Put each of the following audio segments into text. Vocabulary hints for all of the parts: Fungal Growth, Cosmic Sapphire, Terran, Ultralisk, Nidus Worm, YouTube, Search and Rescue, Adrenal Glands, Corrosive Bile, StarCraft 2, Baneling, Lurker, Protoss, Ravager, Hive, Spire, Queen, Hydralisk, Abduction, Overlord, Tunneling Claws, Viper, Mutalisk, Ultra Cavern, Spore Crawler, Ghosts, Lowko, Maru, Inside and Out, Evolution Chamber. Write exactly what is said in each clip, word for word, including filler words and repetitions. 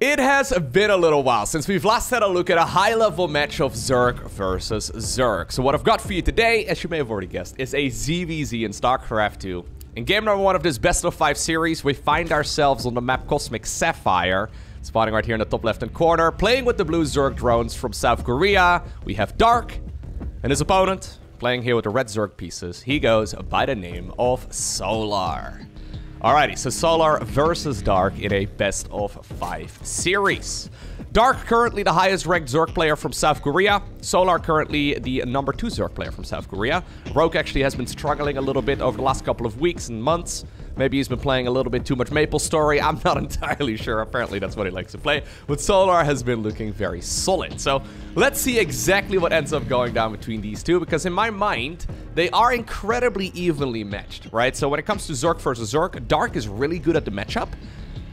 It has been a little while since we've last had a look at a high-level match of Zerg versus Zerg. So what I've got for you today, as you may have already guessed, is a Z V Z in StarCraft two. In game number one of this best of five series, we find ourselves on the map Cosmic Sapphire, spawning right here in the top left-hand corner, playing with the blue Zerg drones from South Korea. We have Dark, and his opponent, playing here with the red Zerg pieces, he goes by the name of Solar. Alrighty, so Solar versus Dark in a best of five series. Dark currently the highest ranked Zerg player from South Korea. Solar currently the number two Zerg player from South Korea. Rogue actually has been struggling a little bit over the last couple of weeks and months. Maybe he's been playing a little bit too much MapleStory. I'm not entirely sure. Apparently that's what he likes to play. But Solar has been looking very solid. So let's see exactly what ends up going down between these two. Because in my mind, they are incredibly evenly matched, right? So when it comes to Zerg versus Zerg, Dark is really good at the matchup.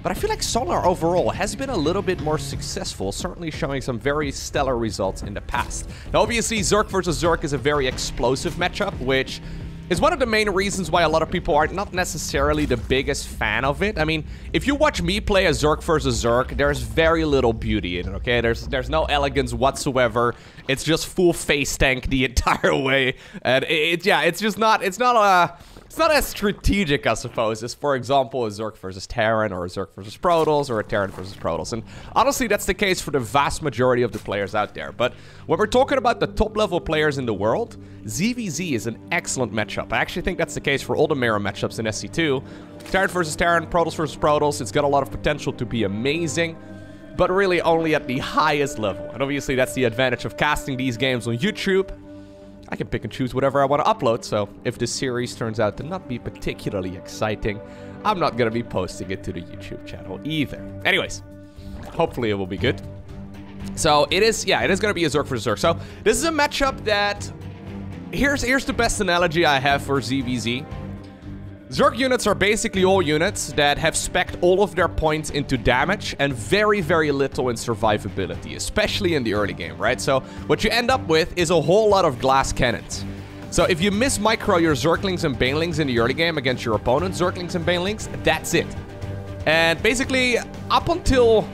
But I feel like Solar overall has been a little bit more successful, certainly showing some very stellar results in the past. Now obviously Zerg versus Zerg is a very explosive matchup, which is one of the main reasons why a lot of people are not necessarily the biggest fan of it. I mean, if you watch me play a Zerg versus Zerg, there's very little beauty in it, okay? There's there's no elegance whatsoever. It's just full face tank the entire way. And it, it yeah, it's just not, it's not a... It's not as strategic, I suppose, as, for example, a Zerg versus Terran, or a Zerg versus Protoss, or a Terran versus Protoss. And honestly, that's the case for the vast majority of the players out there. But when we're talking about the top-level players in the world, Z V Z is an excellent matchup. I actually think that's the case for all the mirror matchups in S C two. Terran versus Terran, Protoss versus Protoss, it's got a lot of potential to be amazing, but really only at the highest level. And obviously, that's the advantage of casting these games on YouTube. I can pick and choose whatever I want to upload, so if this series turns out to not be particularly exciting, I'm not going to be posting it to the YouTube channel either. Anyways, hopefully it will be good. So it is, yeah, it is going to be a Zerg versus Zerg. So this is a matchup that, here's, here's the best analogy I have for Z V Z. Zerg units are basically all units that have spec'd all of their points into damage and very, very little in survivability, especially in the early game, right? So what you end up with is a whole lot of glass cannons. So if you miss micro your Zerglings and Banelings in the early game against your opponent, Zerglings and Banelings, that's it. And basically, up until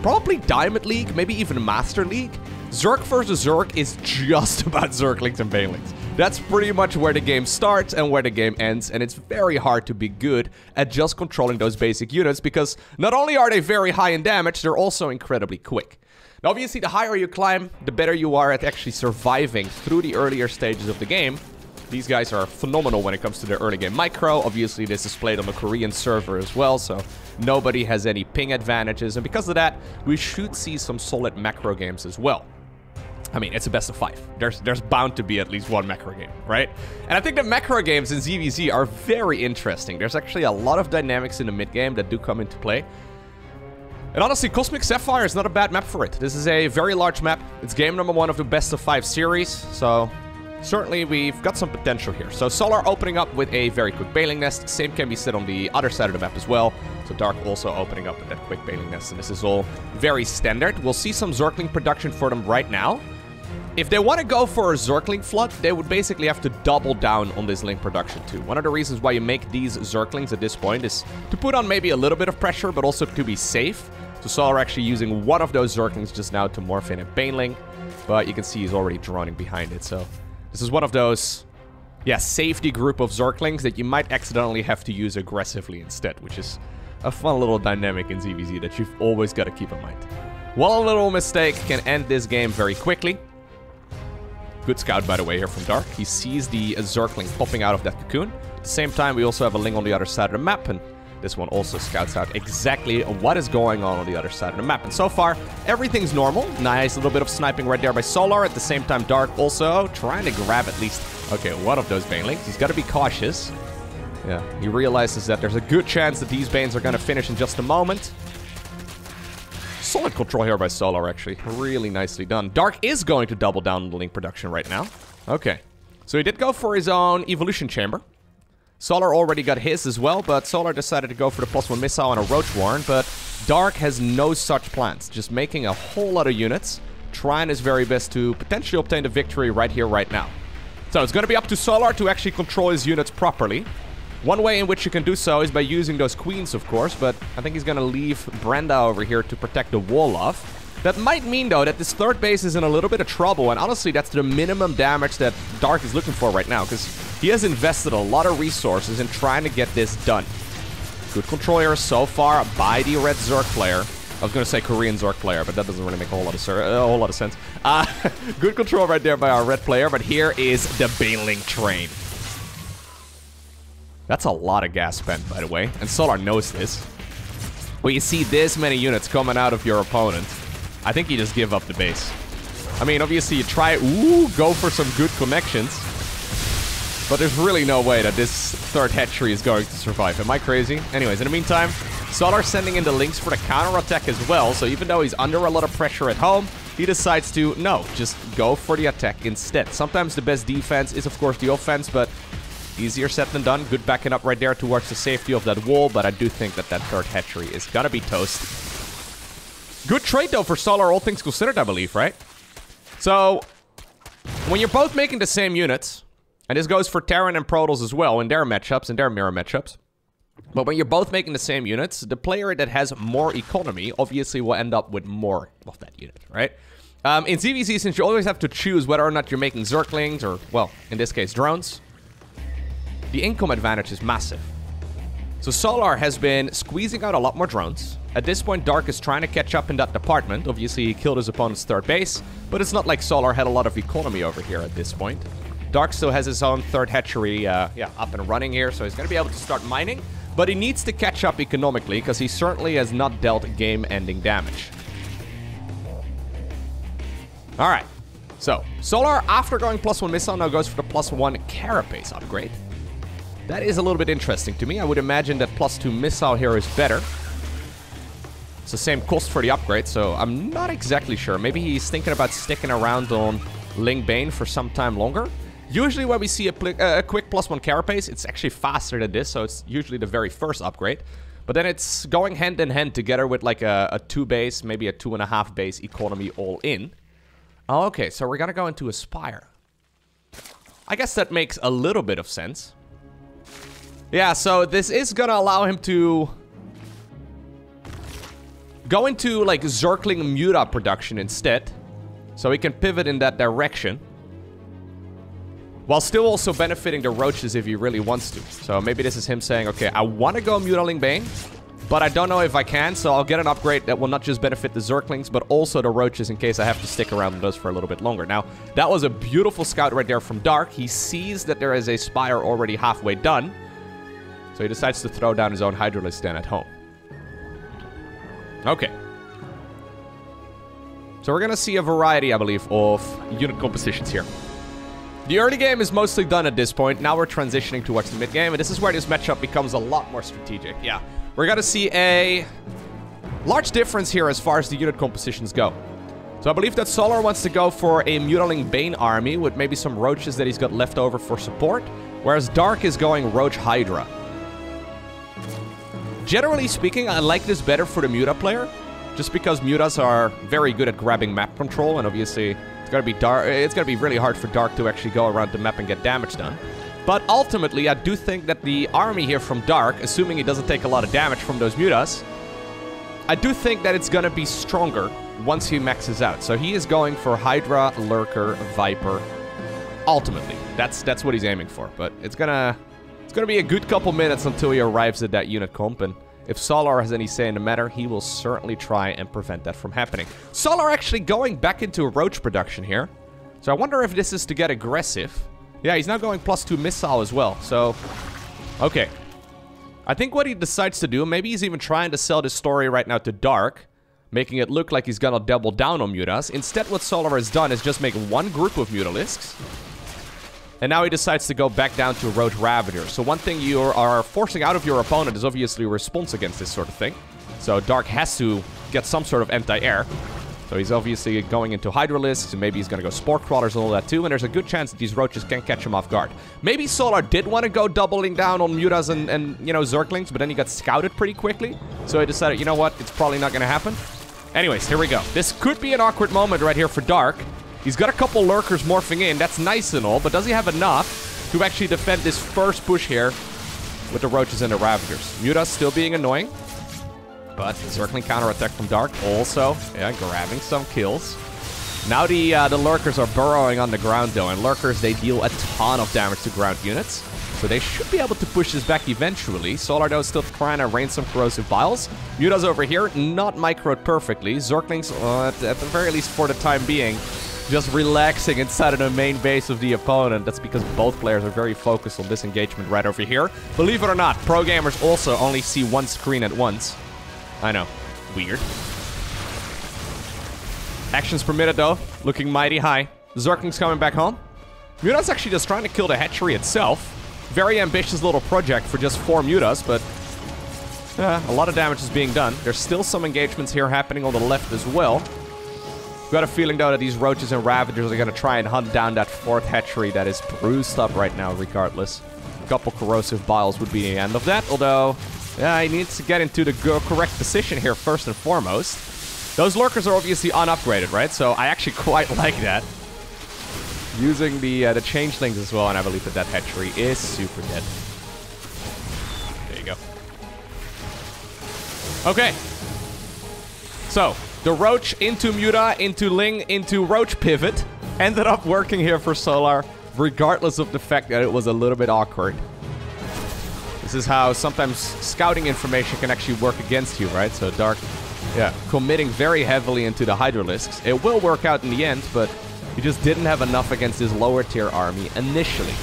probably Diamond League, maybe even Master League, Zerg versus Zerg is just about Zerglings and Banelings. That's pretty much where the game starts and where the game ends, and it's very hard to be good at just controlling those basic units because not only are they very high in damage, they're also incredibly quick. Now obviously the higher you climb, the better you are at actually surviving through the earlier stages of the game. These guys are phenomenal when it comes to their early game micro. Obviously, this is played on a Korean server as well, so nobody has any ping advantages, and because of that, we should see some solid macro games as well. I mean, it's a best of five. There's there's bound to be at least one macro game, right? And I think the macro games in Z V Z are very interesting. There's actually a lot of dynamics in the mid-game that do come into play. And honestly, Cosmic Sapphire is not a bad map for it. This is a very large map. It's game number one of the best of five series, so certainly we've got some potential here. So Solar opening up with a very quick Baneling Nest. Same can be said on the other side of the map as well. So Dark also opening up with that quick Baneling Nest, and this is all very standard. We'll see some Zergling production for them right now. If they want to go for a Zergling flood, they would basically have to double down on this link production too. One of the reasons why you make these Zerglings at this point is to put on maybe a little bit of pressure, but also to be safe. So Solar actually using one of those Zerglings just now to morph in a Baneling, but you can see he's already droning behind it. So this is one of those, yeah, safety group of Zerglings that you might accidentally have to use aggressively instead, which is a fun little dynamic in Z V Z that you've always got to keep in mind. Well, a little mistake can end this game very quickly. Good scout, by the way, here from Dark. He sees the Zergling popping out of that cocoon. At the same time, we also have a Ling on the other side of the map, and this one also scouts out exactly what is going on on the other side of the map. And so far, everything's normal. Nice little bit of sniping right there by Solar. At the same time, Dark also trying to grab at least, okay, one of those Banelings. He's got to be cautious. Yeah, he realizes that there's a good chance that these Banes are going to finish in just a moment. Solid control here by Solar, actually. Really nicely done. Dark is going to double down on the link production right now. Okay. So he did go for his own Evolution Chamber. Solar already got his as well, but Solar decided to go for the plus one missile and a Roach Warren, but Dark has no such plans. Just making a whole lot of units, trying his very best to potentially obtain the victory right here, right now. So it's going to be up to Solar to actually control his units properly. One way in which you can do so is by using those queens, of course, but I think he's gonna leave Brenda over here to protect the wall off. That might mean, though, that this third base is in a little bit of trouble, and honestly, that's the minimum damage that Dark is looking for right now, because he has invested a lot of resources in trying to get this done. Good control here so far by the red Zerg player. I was going to say Korean Zerg player, but that doesn't really make a whole lot of, a whole lot of sense. Uh, good control right there by our red player, but here is the Baneling train. That's a lot of gas spent, by the way, and Solar knows this. When you see this many units coming out of your opponent, I think you just give up the base. I mean, obviously you try, ooh, go for some good connections, but there's really no way that this third hatchery is going to survive. Am I crazy? Anyways, in the meantime, Solar sending in the links for the counterattack as well, so even though he's under a lot of pressure at home, he decides to, no, just go for the attack instead. Sometimes the best defense is, of course, the offense, but easier said than done. Good backing up right there towards the safety of that wall, but I do think that that third hatchery is gonna be toast. Good trade, though, for Solar, all things considered, I believe, right? So, when you're both making the same units, and this goes for Terran and Protoss as well in their matchups, in their mirror matchups, but when you're both making the same units, the player that has more economy obviously will end up with more of that unit, right? Um, in Z V C, since you always have to choose whether or not you're making Zerglings or, well, in this case, drones, the income advantage is massive. So Solar has been squeezing out a lot more drones. At this point, Dark is trying to catch up in that department. Obviously, he killed his opponent's third base, but it's not like Solar had a lot of economy over here at this point. Dark still has his own third hatchery uh, yeah, up and running here, so he's going to be able to start mining, but he needs to catch up economically because he certainly has not dealt game-ending damage. All right, so Solar, after going plus one missile, now goes for the plus one carapace upgrade. That is a little bit interesting to me. I would imagine that plus two missile here is better. It's the same cost for the upgrade, so I'm not exactly sure. Maybe he's thinking about sticking around on Ling Bane for some time longer. Usually when we see a, uh, a quick plus one carapace, it's actually faster than this, so it's usually the very first upgrade. But then it's going hand in hand together with like a, a two base, maybe a two and a half base economy all in. Oh, okay, so we're gonna go into Aspire. I guess that makes a little bit of sense. Yeah, so this is gonna allow him to go into, like, Zergling Muta production instead, so he can pivot in that direction, while still also benefiting the roaches if he really wants to. So maybe this is him saying, okay, I want to go Mutaling Bane, but I don't know if I can, so I'll get an upgrade that will not just benefit the Zerglings, but also the roaches in case I have to stick around with those for a little bit longer. Now, that was a beautiful scout right there from Dark. He sees that there is a Spire already halfway done, so he decides to throw down his own Hydralisk then at home. Okay. So we're going to see a variety, I believe, of unit compositions here. The early game is mostly done at this point. Now we're transitioning towards the mid game, and this is where this matchup becomes a lot more strategic. Yeah, we're going to see a large difference here as far as the unit compositions go. So I believe that Solar wants to go for a Mutaling Bane army with maybe some roaches that he's got left over for support, whereas Dark is going Roach Hydra. Generally speaking, I like this better for the Muta player, just because Mutas are very good at grabbing map control, and obviously it's gonna be dark. It's gonna be really hard for Dark to actually go around the map and get damage done. But ultimately, I do think that the army here from Dark, assuming he doesn't take a lot of damage from those Mutas, I do think that it's gonna be stronger once he maxes out. So he is going for Hydra, Lurker, Viper. Ultimately, that's that's what he's aiming for. But it's gonna. It's going to be a good couple minutes until he arrives at that unit comp, and if Solar has any say in the matter, he will certainly try and prevent that from happening. Solar actually going back into roach production here, so I wonder if this is to get aggressive. Yeah, he's now going plus two missile as well, so... Okay. I think what he decides to do, maybe he's even trying to sell this story right now to Dark, making it look like he's going to double down on Mutas. Instead, what Solar has done is just make one group of Mutalisks. And now he decides to go back down to Roach Ravager. So one thing you are forcing out of your opponent is obviously a response against this sort of thing. So Dark has to get some sort of anti-air. So he's obviously going into Hydralisks, and maybe he's going to go Spore Crawlers and all that too. And there's a good chance that these roaches can catch him off guard. Maybe Solar did want to go doubling down on Mutas and, and you know, Zerglings, but then he got scouted pretty quickly. So he decided, you know what, it's probably not going to happen. Anyways, here we go. This could be an awkward moment right here for Dark. He's got a couple Lurkers morphing in. That's nice and all, but does he have enough to actually defend this first push here with the Roaches and the Ravagers. Mutas still being annoying, but Zergling counterattack from Dark also, yeah, grabbing some kills. Now the uh, the Lurkers are burrowing on the ground though, and Lurkers, they deal a ton of damage to ground units, so they should be able to push this back eventually. Solar though still trying to rain some Corrosive Biles. Mutas over here, not microed perfectly. Zerglings, uh, at the very least for the time being, just relaxing inside of the main base of the opponent. That's because both players are very focused on this engagement right over here. Believe it or not, pro gamers also only see one screen at once. I know, weird. Actions permitted though, looking mighty high. Zergling's coming back home. Mutas actually just trying to kill the hatchery itself. Very ambitious little project for just four Mutas, but uh, a lot of damage is being done. There's still some engagements here happening on the left as well. Got a feeling though that these Roaches and Ravagers are gonna try and hunt down that fourth hatchery that is bruised up right now regardless. A couple Corrosive Biles would be the end of that, although yeah, he needs to get into the correct position here first and foremost. Those Lurkers are obviously unupgraded, right? So I actually quite like that. Using the, uh, the Changelings as well, and I believe that that hatchery is super dead. There you go. Okay. So, the Roach into Muta, into Ling, into Roach pivot ended up working here for Solar, regardless of the fact that it was a little bit awkward. This is how sometimes scouting information can actually work against you, right? So Dark, yeah, committing very heavily into the Hydralisks. It will work out in the end, but he just didn't have enough against his lower tier army initially.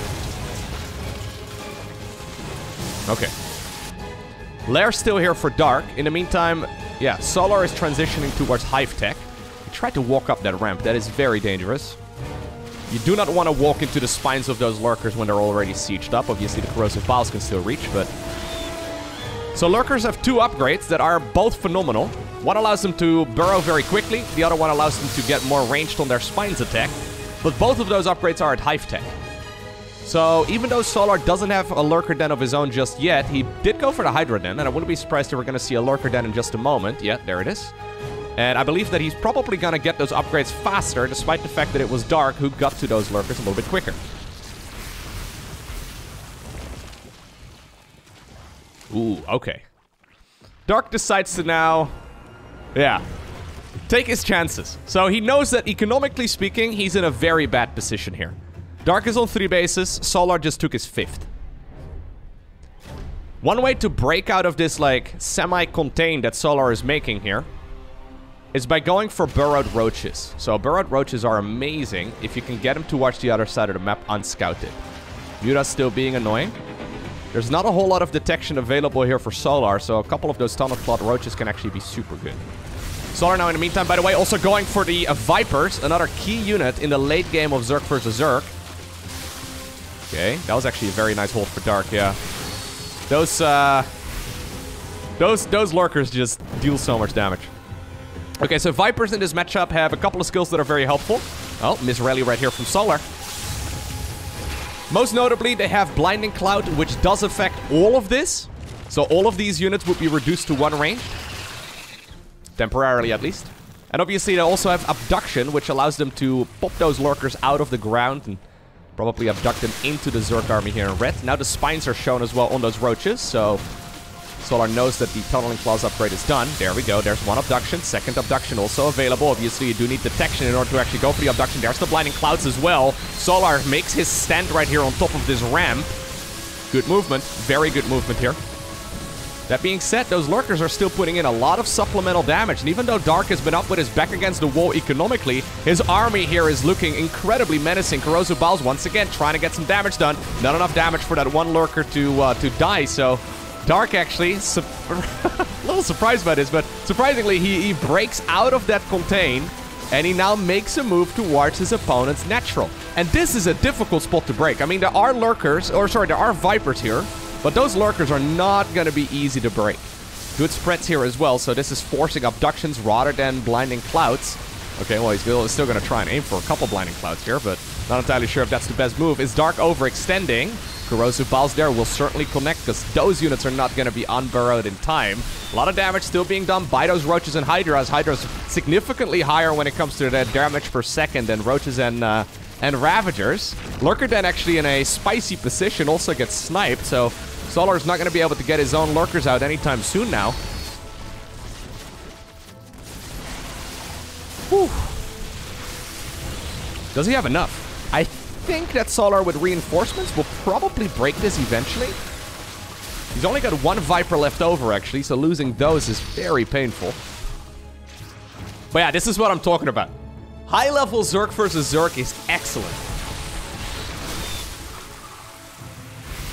Okay. Lair still here for Dark. In the meantime, yeah, Solar is transitioning towards Hive Tech. He tried to walk up that ramp. That is very dangerous. You do not want to walk into the spines of those Lurkers when they're already sieged up. Obviously, the Corrosive Biles can still reach, but... So Lurkers have two upgrades that are both phenomenal. One allows them to burrow very quickly. The other one allows them to get more ranged on their spines attack. But both of those upgrades are at Hive Tech. So even though Solar doesn't have a Lurker Den of his own just yet, he did go for the Hydra Den, and I wouldn't be surprised if we're going to see a Lurker Den in just a moment. Yeah, there it is. And I believe that he's probably going to get those upgrades faster, despite the fact that it was Dark who got to those Lurkers a little bit quicker. Ooh, okay. Dark decides to now... yeah. Take his chances. So he knows that, economically speaking, he's in a very bad position here. Dark is on three bases, Solar just took his fifth. One way to break out of this, like, semi-contained that Solar is making here is by going for burrowed Roaches. So burrowed Roaches are amazing if you can get them to watch the other side of the map unscouted. Muta's still being annoying. There's not a whole lot of detection available here for Solar, so a couple of those Tunnel Clawed Roaches can actually be super good. Solar now, in the meantime, by the way, also going for the uh, Vipers, another key unit in the late game of Zerg versus. Zerg. Okay, that was actually a very nice hold for Dark, yeah. Those, uh... Those, those Lurkers just deal so much damage. Okay, so Vipers in this matchup have a couple of skills that are very helpful. Oh, miss rally right here from Solar. Most notably, they have Blinding Cloud, which does affect all of this. So all of these units would be reduced to one range. Temporarily, at least. And obviously, they also have Abduction, which allows them to pop those Lurkers out of the ground and probably abduct them into the Zerg army here in red. Now the spines are shown as well on those Roaches, so Solar knows that the Tunneling Claws upgrade is done. There we go, there's one Abduction, second Abduction also available. Obviously you do need detection in order to actually go for the Abduction. There's the Blinding Clouds as well. Solar makes his stand right here on top of this ramp. Good movement, very good movement here. That being said, those Lurkers are still putting in a lot of supplemental damage, and even though Dark has been up with his back against the wall economically, his army here is looking incredibly menacing. Corrosive Biles once again trying to get some damage done. Not enough damage for that one Lurker to uh, to die, so Dark actually, su a little surprised by this, but surprisingly he, he breaks out of that contain, and he now makes a move towards his opponent's natural. And this is a difficult spot to break. I mean, there are Lurkers, or sorry, there are Vipers here, but those Lurkers are not going to be easy to break. Good spreads here as well, so this is forcing Abductions rather than Blinding Clouds. Okay, well, he's still going to try and aim for a couple Blinding Clouds here, but not entirely sure if that's the best move. Is Dark overextending? Corrosive Biles there will certainly connect, because those units are not going to be unburrowed in time. A lot of damage still being done by those Roaches and Hydras. Hydras significantly higher when it comes to their damage per second than Roaches and... Uh, and Ravagers. Lurker then actually in a spicy position also gets sniped, so Solar's not going to be able to get his own lurkers out anytime soon now. Whew. Does he have enough? I think that Solar with reinforcements will probably break this eventually. He's only got one Viper left over, actually, so losing those is very painful. But yeah, this is what I'm talking about. High-level Zerg versus Zerg is excellent.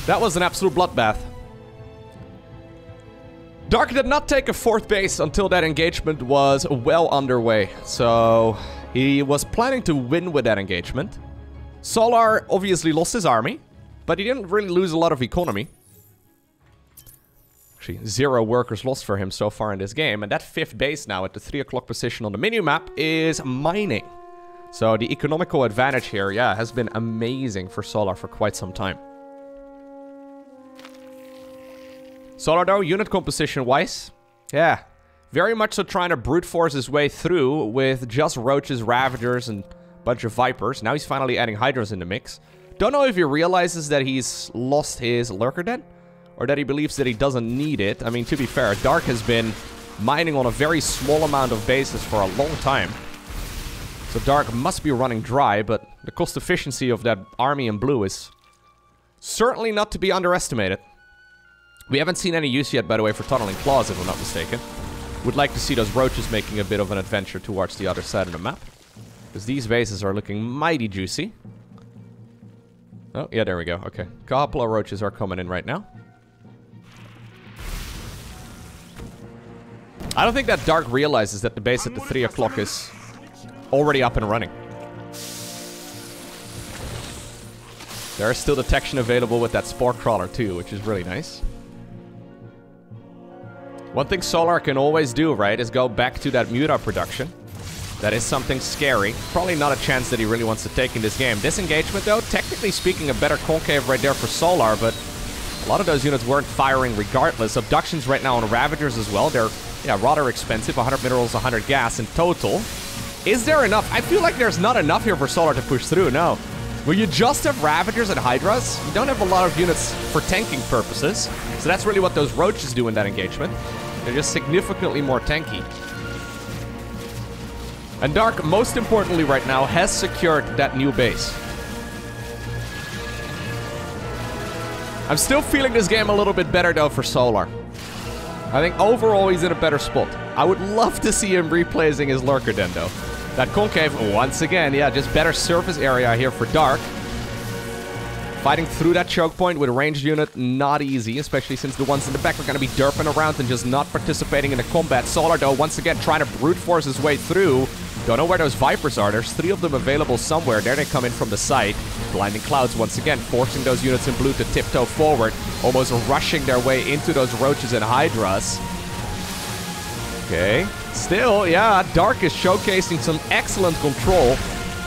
That was an absolute bloodbath. Dark did not take a fourth base until that engagement was well underway, so he was planning to win with that engagement. Solar obviously lost his army, but he didn't really lose a lot of economy. Actually, zero workers lost for him so far in this game, and that fifth base now at the three o'clock position on the mini-map is mining. So the economical advantage here, yeah, has been amazing for Solar for quite some time. Solar though, unit composition-wise, yeah, very much so trying to brute force his way through with just Roaches, Ravagers, and a bunch of Vipers. Now he's finally adding Hydras in the mix. Don't know if he realizes that he's lost his Lurker then, or that he believes that he doesn't need it. I mean, to be fair, Dark has been mining on a very small amount of bases for a long time. So Dark must be running dry, but the cost efficiency of that army in blue is certainly not to be underestimated. We haven't seen any use yet, by the way, for Tunneling Claws, if I'm not mistaken. Would like to see those Roaches making a bit of an adventure towards the other side of the map, because these bases are looking mighty juicy. Oh, yeah, there we go. Okay. A couple of Roaches are coming in right now. I don't think that Dark realizes that the base at the three o'clock is already up and running. There is still detection available with that Spore Crawler, too, which is really nice. One thing Solar can always do, right, is go back to that Muta production. That is something scary. Probably not a chance that he really wants to take in this game. This engagement, though, technically speaking, a better concave right there for Solar, but a lot of those units weren't firing regardless. Abductions right now on Ravagers as well. They're, yeah, rather expensive. one hundred minerals, one hundred gas in total. Is there enough? I feel like there's not enough here for Solar to push through, no. When you just have Ravagers and Hydras, you don't have a lot of units for tanking purposes. So that's really what those Roaches do in that engagement. They're just significantly more tanky. And Dark, most importantly right now, has secured that new base. I'm still feeling this game a little bit better though for Solar. I think overall he's in a better spot. I would love to see him replacing his Lurker then though. That concave, once again, yeah, just better surface area here for Dark. Fighting through that choke point with a ranged unit, not easy, especially since the ones in the back are going to be derping around and just not participating in the combat. Solar, though, once again, trying to brute force his way through. Don't know where those Vipers are. There's three of them available somewhere. There they come in from the side. Blinding Clouds, once again, forcing those units in blue to tiptoe forward, almost rushing their way into those Roaches and Hydras. Okay. Still, yeah, Dark is showcasing some excellent control.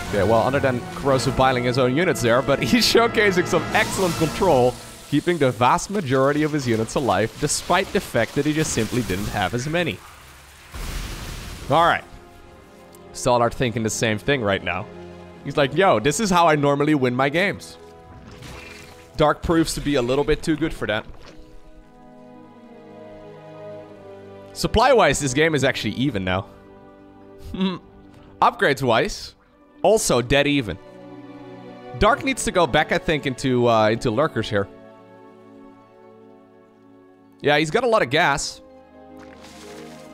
Okay, well, other than Corrosive Biling his own units there, but he's showcasing some excellent control, keeping the vast majority of his units alive, despite the fact that he just simply didn't have as many. Alright. Solar thinking the same thing right now. He's like, yo, this is how I normally win my games. Dark proves to be a little bit too good for that. Supply-wise, this game is actually even now. Upgrades-wise... also dead even. Dark needs to go back, I think, into uh, into Lurkers here. Yeah, he's got a lot of gas.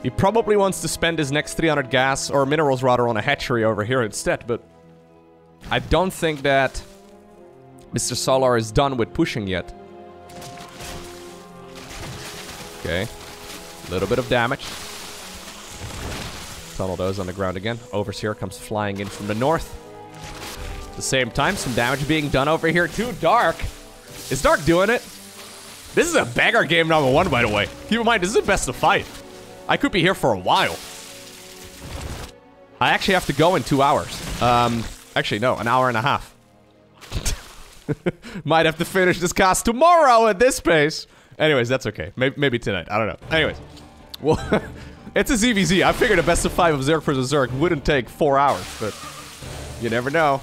He probably wants to spend his next three hundred gas, or minerals rather, on a hatchery over here instead, but I don't think that Mister Solar is done with pushing yet. Okay. A little bit of damage. Tunnel those on the ground again. Overseer comes flying in from the north. At the same time, some damage being done over here too. Dark. Is Dark doing it? This is a banger game number one, by the way. Keep in mind, this is the best of five. I could be here for a while. I actually have to go in two hours. Um, actually, no, an hour and a half. Might have to finish this cast tomorrow at this pace. Anyways, that's okay. Maybe, maybe tonight. I don't know. Anyways. Well... it's a Z V Z. I figured a best of five of Zerg versus Zerg wouldn't take four hours, but you never know.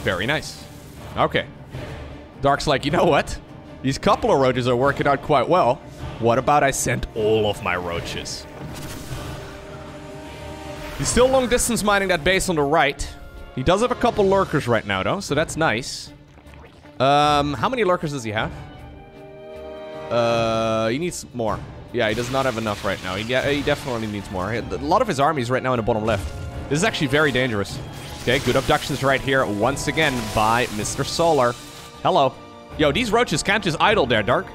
Very nice. Okay. Dark's like, you know what? These couple of roaches are working out quite well. What about I send all of my roaches? He's still long distance mining that base on the right. He does have a couple lurkers right now, though, so that's nice. Um, how many lurkers does he have? Uh, he needs more. Yeah, he does not have enough right now. He, he definitely needs more. A lot of his army is right now in the bottom left. This is actually very dangerous. Okay, good abductions right here once again by Mister Solar. Hello. Yo, these roaches can't just idle there, Dark.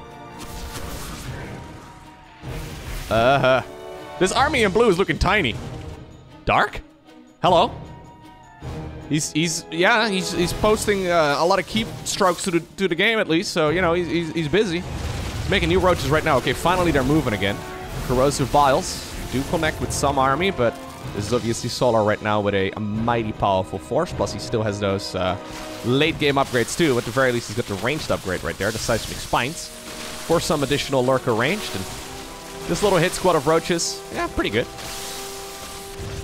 Uh-huh. This army in blue is looking tiny. Dark? Hello? He's, he's yeah, he's, he's posting uh, a lot of keep strokes to the, to the game at least, so, you know, he's, he's, he's busy. He's making new roaches right now. Okay, finally they're moving again. Corrosive Biles do connect with some army, but this is obviously Solar right now with a, a mighty powerful force, plus he still has those uh, late-game upgrades too. At the very least, he's got the ranged upgrade right there, the Seismic Spines, for some additional lurker ranged. And this little hit squad of roaches, yeah, pretty good.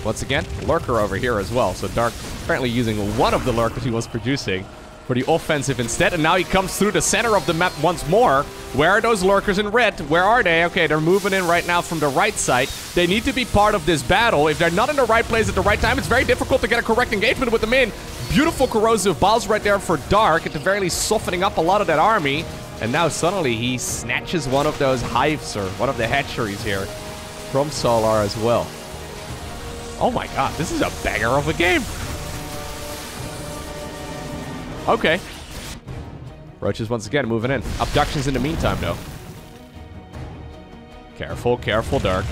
Once again, lurker over here as well. So Dark apparently using one of the lurkers he was producing for the offensive instead. And now he comes through the center of the map once more. Where are those lurkers in red? Where are they? Okay, they're moving in right now from the right side. They need to be part of this battle. If they're not in the right place at the right time, it's very difficult to get a correct engagement with them in. Beautiful corrosive balls right there for Dark. At the very least, softening up a lot of that army. And now suddenly he snatches one of those hives or one of the hatcheries here from Solar as well. Oh my god, this is a banger of a game. Okay. Roaches once again moving in. Abductions in the meantime, though. Careful, careful, Dark.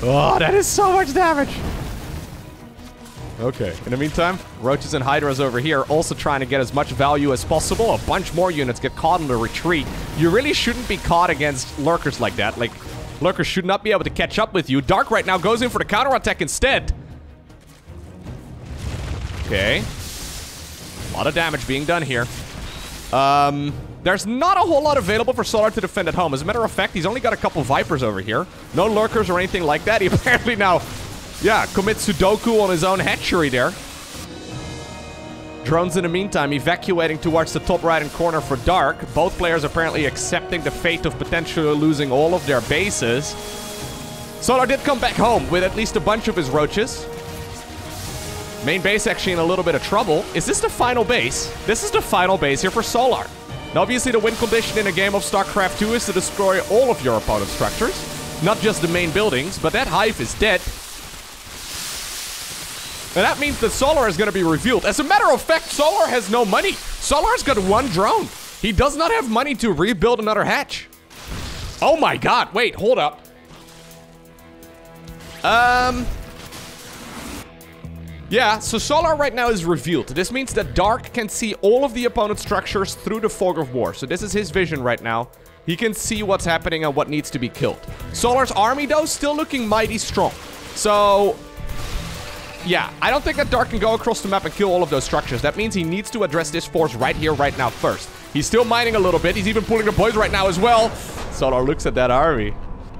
Oh, that is so much damage. Okay. In the meantime, roaches and hydras over here also trying to get as much value as possible. A bunch more units get caught in the retreat. You really shouldn't be caught against lurkers like that. Like, lurkers should not be able to catch up with you. Dark right now goes in for the counterattack instead. Okay. A lot of damage being done here. Um, there's not a whole lot available for Solar to defend at home. As a matter of fact, he's only got a couple Vipers over here. No lurkers or anything like that. He apparently now, yeah, commits Sudoku on his own hatchery there. Drones in the meantime evacuating towards the top right-hand corner for Dark. Both players apparently accepting the fate of potentially losing all of their bases. Solar did come back home with at least a bunch of his roaches. Main base actually in a little bit of trouble. Is this the final base? This is the final base here for Solar. Now obviously the win condition in a game of StarCraft two is to destroy all of your opponent's structures. Not just the main buildings, but that hive is dead. And that means that Solar is going to be revealed. As a matter of fact, Solar has no money. Solar's got one drone. He does not have money to rebuild another hatch. Oh my god, wait, hold up. Um... Yeah, so Solar right now is revealed. This means that Dark can see all of the opponent's structures through the fog of war. So this is his vision right now. He can see what's happening and what needs to be killed. Solar's army, though, still looking mighty strong. So, yeah, I don't think that Dark can go across the map and kill all of those structures. That means he needs to address this force right here, right now first. He's still mining a little bit. He's even pulling the boys right now as well. Solar looks at that army,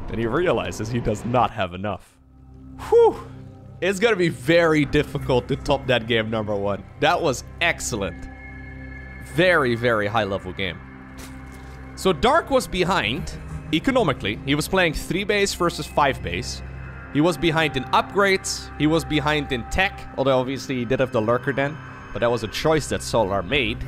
and he realizes he does not have enough. Whew. It's going to be very difficult to top that game, number one. That was excellent. Very, very high-level game. So Dark was behind economically. He was playing three base versus five base. He was behind in upgrades. He was behind in tech, although obviously he did have the lurker then. But that was a choice that Solar made.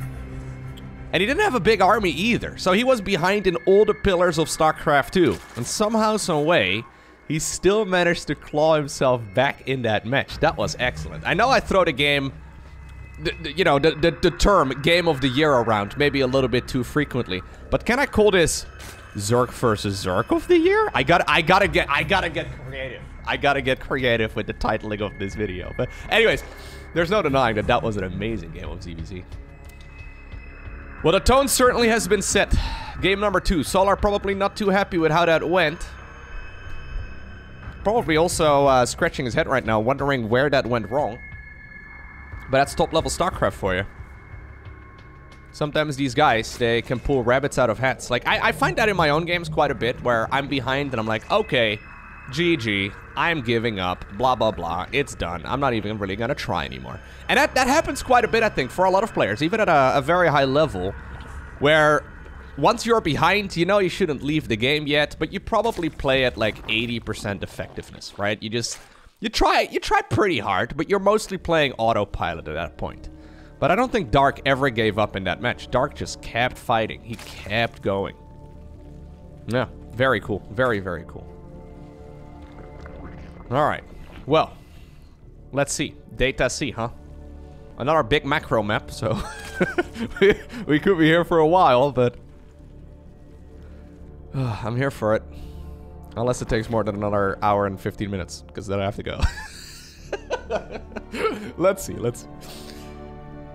And he didn't have a big army either. So he was behind in all the pillars of StarCraft two. And somehow, some way, he still managed to claw himself back in that match. That was excellent. I know I throw the game, the, the, you know, the, the, the term Game of the Year around maybe a little bit too frequently. But can I call this Zerg versus Zerg of the Year? I got, I gotta get, I gotta get creative. I gotta get creative with the titling of this video. But anyways, there's no denying that that was an amazing game of Z B Z. Well, the tone certainly has been set. Game number two. Solar probably not too happy with how that went. Probably also uh, scratching his head right now, wondering where that went wrong. But that's top-level StarCraft for you. Sometimes these guys, they can pull rabbits out of hats. Like, I, I find that in my own games quite a bit, where I'm behind and I'm like, okay, G G, I'm giving up, blah, blah, blah, it's done. I'm not even really gonna try anymore. And that, that happens quite a bit, I think, for a lot of players, even at a, a very high level, where once you're behind, you know you shouldn't leave the game yet, but you probably play at like eighty percent effectiveness, right? You just, you try, you try pretty hard, but you're mostly playing autopilot at that point. But I don't think Dark ever gave up in that match. Dark just kept fighting. He kept going. Yeah, very cool. Very, very cool. All right. Well, let's see. Data C, huh? Another big macro map, so we, we could be here for a while, but uh, I'm here for it. Unless it takes more than another hour and fifteen minutes, because then I have to go. Let's see. Let's see.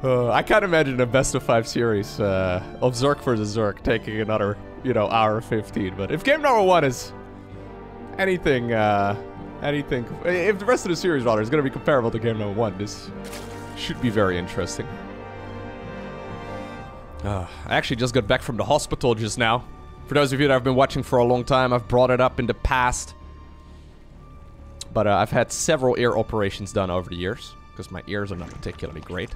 Uh, I can't imagine a best of five series uh, of Zerg versus Zerg taking another, you know, hour fifteen. But if game number one is anything, uh, anything, if the rest of the series rather is going to be comparable to game number one, this should be very interesting. Uh, I actually just got back from the hospital just now. For those of you that have been watching for a long time, I've brought it up in the past, but uh, I've had several ear operations done over the years because my ears are not particularly great.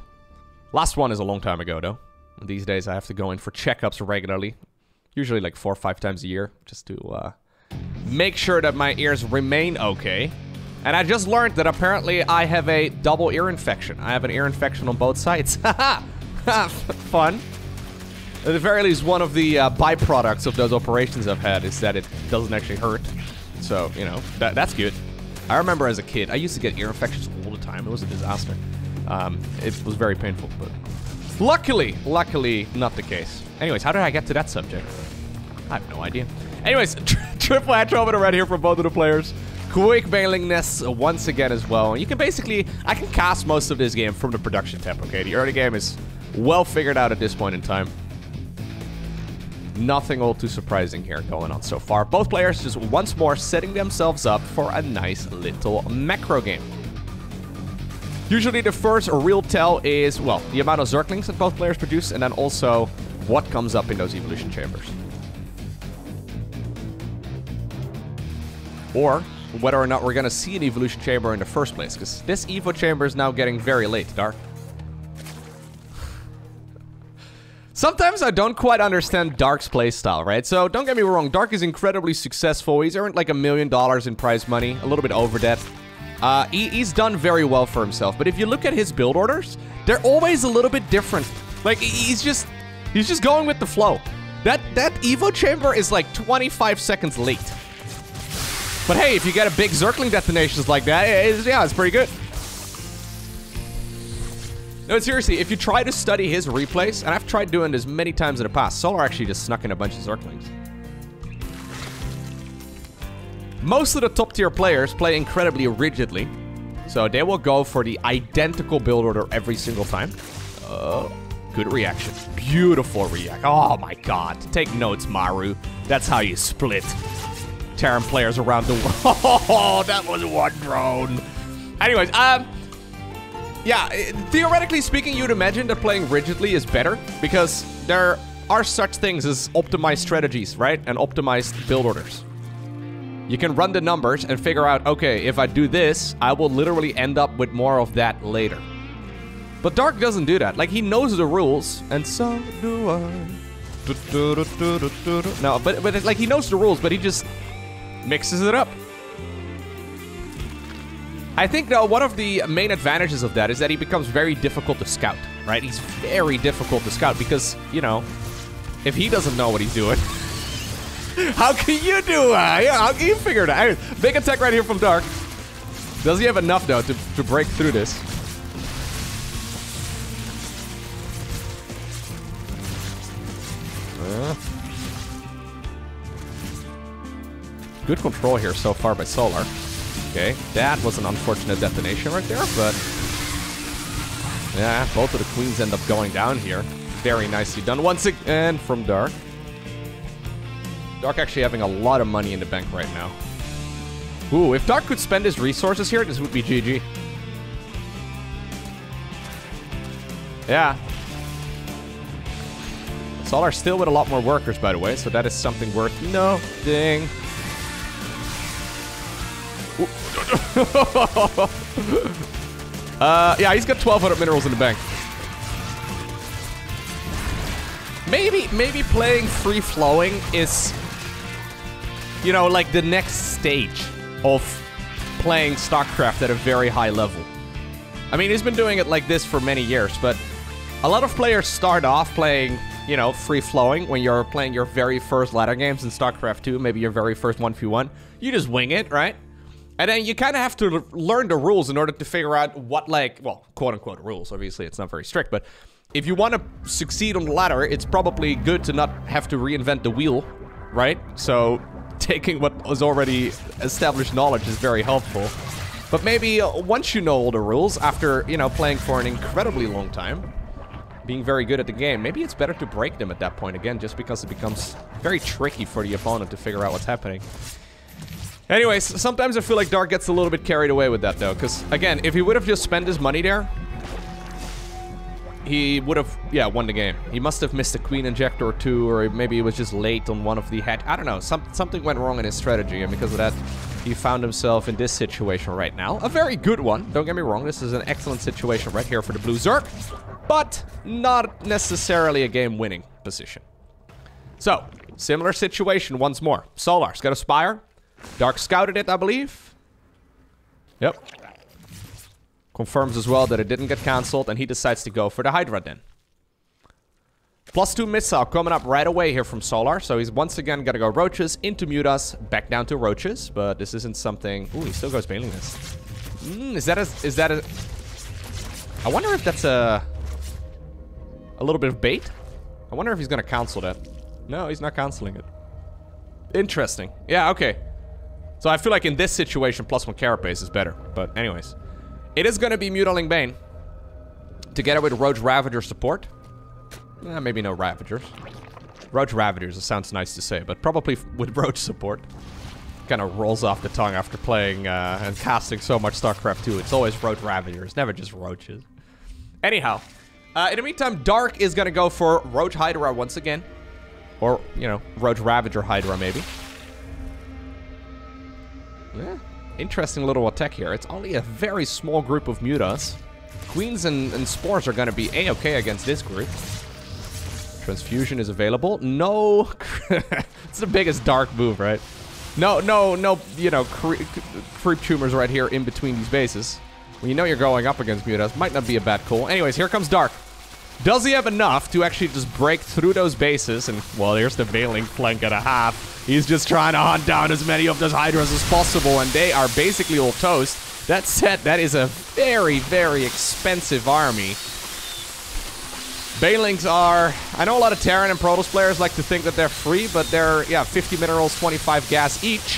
Last one is a long time ago, though. These days I have to go in for checkups regularly. Usually like four or five times a year, just to uh, make sure that my ears remain okay. And I just learned that apparently I have a double ear infection. I have an ear infection on both sides. Haha! Fun. At the very least, one of the uh, byproducts of those operations I've had is that it doesn't actually hurt. So, you know, that, that's good. I remember as a kid, I used to get ear infections all the time. It was a disaster. Um, it was very painful, but luckily, luckily, not the case. Anyways, how did I get to that subject? I have no idea. Anyways, tri triple hatch over the red here for both of the players. Quick Baneling Nest once again as well. You can basically, I can cast most of this game from the production tab, okay? The early game is well figured out at this point in time. Nothing all too surprising here going on so far. Both players just once more setting themselves up for a nice little macro game. Usually the first real tell is, well, the amount of Zerglings that both players produce, and then also what comes up in those evolution chambers. Or whether or not we're going to see an evolution chamber in the first place, because this evo chamber is now getting very late, Dark. Sometimes I don't quite understand Dark's playstyle, right? So don't get me wrong, Dark is incredibly successful. He's earned like a million dollars in prize money, a little bit over that. Uh, he, he's done very well for himself, but if you look at his build orders, they're always a little bit different. Like, he's just, he's just going with the flow. That, that Evo Chamber is like twenty-five seconds late. But hey, if you get a big Zergling detonations like that, it's, yeah, it's pretty good. No, seriously, if you try to study his replays, and I've tried doing this many times in the past, Solar actually just snuck in a bunch of Zerglings. Most of the top-tier players play incredibly rigidly, so they will go for the identical build order every single time. Oh, good reaction. Beautiful react. Oh my god. Take notes, Maru. That's how you split Terran players around the world. Oh, that was one drone. Anyways, um... yeah, theoretically speaking, you'd imagine that playing rigidly is better, because there are such things as optimized strategies, right? And optimized build orders. You can run the numbers and figure out, okay, if I do this, I will literally end up with more of that later. But Dark doesn't do that. Like, he knows the rules, and so do I. Do, do, do, do, do, do. No, but, but it's like, he knows the rules, but he just mixes it up. I think, though, one of the main advantages of that is that he becomes very difficult to scout, right? He's very difficult to scout because, you know, if he doesn't know what he's doing... How can you do that? Yeah, how can you figure it out? Big attack right here from Dark. Does he have enough, though, to, to break through this? Uh. Good control here so far by Solar. Okay, that was an unfortunate detonation right there, but... yeah, both of the queens end up going down here. Very nicely done once again from Dark. Dark actually having a lot of money in the bank right now. Ooh, if Dark could spend his resources here, this would be G G. Yeah. Solar still with a lot more workers, by the way, so that is something worth noting. uh, yeah, he's got twelve hundred minerals in the bank. Maybe, maybe playing free-flowing is, you know, like the next stage of playing StarCraft at a very high level. I mean, he's been doing it like this for many years, but a lot of players start off playing, you know, free-flowing when you're playing your very first ladder games in StarCraft two, maybe your very first one v one. You just wing it, right? And then you kind of have to learn the rules in order to figure out what, like, well, quote-unquote rules. Obviously, it's not very strict, but if you want to succeed on the ladder, it's probably good to not have to reinvent the wheel, right? So taking what is already established knowledge is very helpful. But maybe once you know all the rules, after, you know, playing for an incredibly long time, being very good at the game, maybe it's better to break them at that point again, just because it becomes very tricky for the opponent to figure out what's happening. Anyways, sometimes I feel like Dark gets a little bit carried away with that, though, because, again, if he would have just spent his money there, he would have, yeah, won the game. He must have missed a Queen injector or two, or maybe he was just late on one of the hat. I don't know. Some, something went wrong in his strategy, and because of that, he found himself in this situation right now. A very good one. Don't get me wrong. This is an excellent situation right here for the Blue Zerg, but not necessarily a game-winning position. So, similar situation once more. Solar's got a Spire. Dark scouted it, I believe. Yep. Confirms as well that it didn't get cancelled, and he decides to go for the Hydra then. Plus two missile coming up right away here from Solar, so he's once again got to go Roaches, into Mutas, back down to Roaches, but this isn't something... Ooh, he still goes Baneling Nest. Mm, is that a... Is that a... I wonder if that's a... A little bit of bait? I wonder if he's going to cancel that. No, he's not canceling it. Interesting. Yeah, okay. So I feel like in this situation, plus one Carapace is better, but anyways. It is going to be Mutalisk Bane, together with Roach Ravager support. Eh, maybe no Ravagers. Roach Ravagers, it sounds nice to say, but probably with Roach support. Kind of rolls off the tongue after playing uh, and casting so much StarCraft two. It's always Roach Ravagers, never just Roaches. Anyhow, uh, in the meantime, Dark is going to go for Roach Hydra once again. Or, you know, Roach Ravager Hydra maybe. Yeah. Interesting little attack here. It's only a very small group of Mutas. Queens and, and Spores are going to be A-okay against this group. Transfusion is available. No. It's the biggest Dark move, right? No, no, no, you know, cre creep tumors right here in between these bases. When you know you're going up against Mutas, might not be a bad call. Anyways, here comes Dark. Does he have enough to actually just break through those bases? And, well, here's the Baneling flank at a half. He's just trying to hunt down as many of those Hydras as possible, and they are basically all toast. That said, that is a very, very expensive army. Banelings are... I know a lot of Terran and Protoss players like to think that they're free, but they're, yeah, fifty minerals, twenty-five gas each.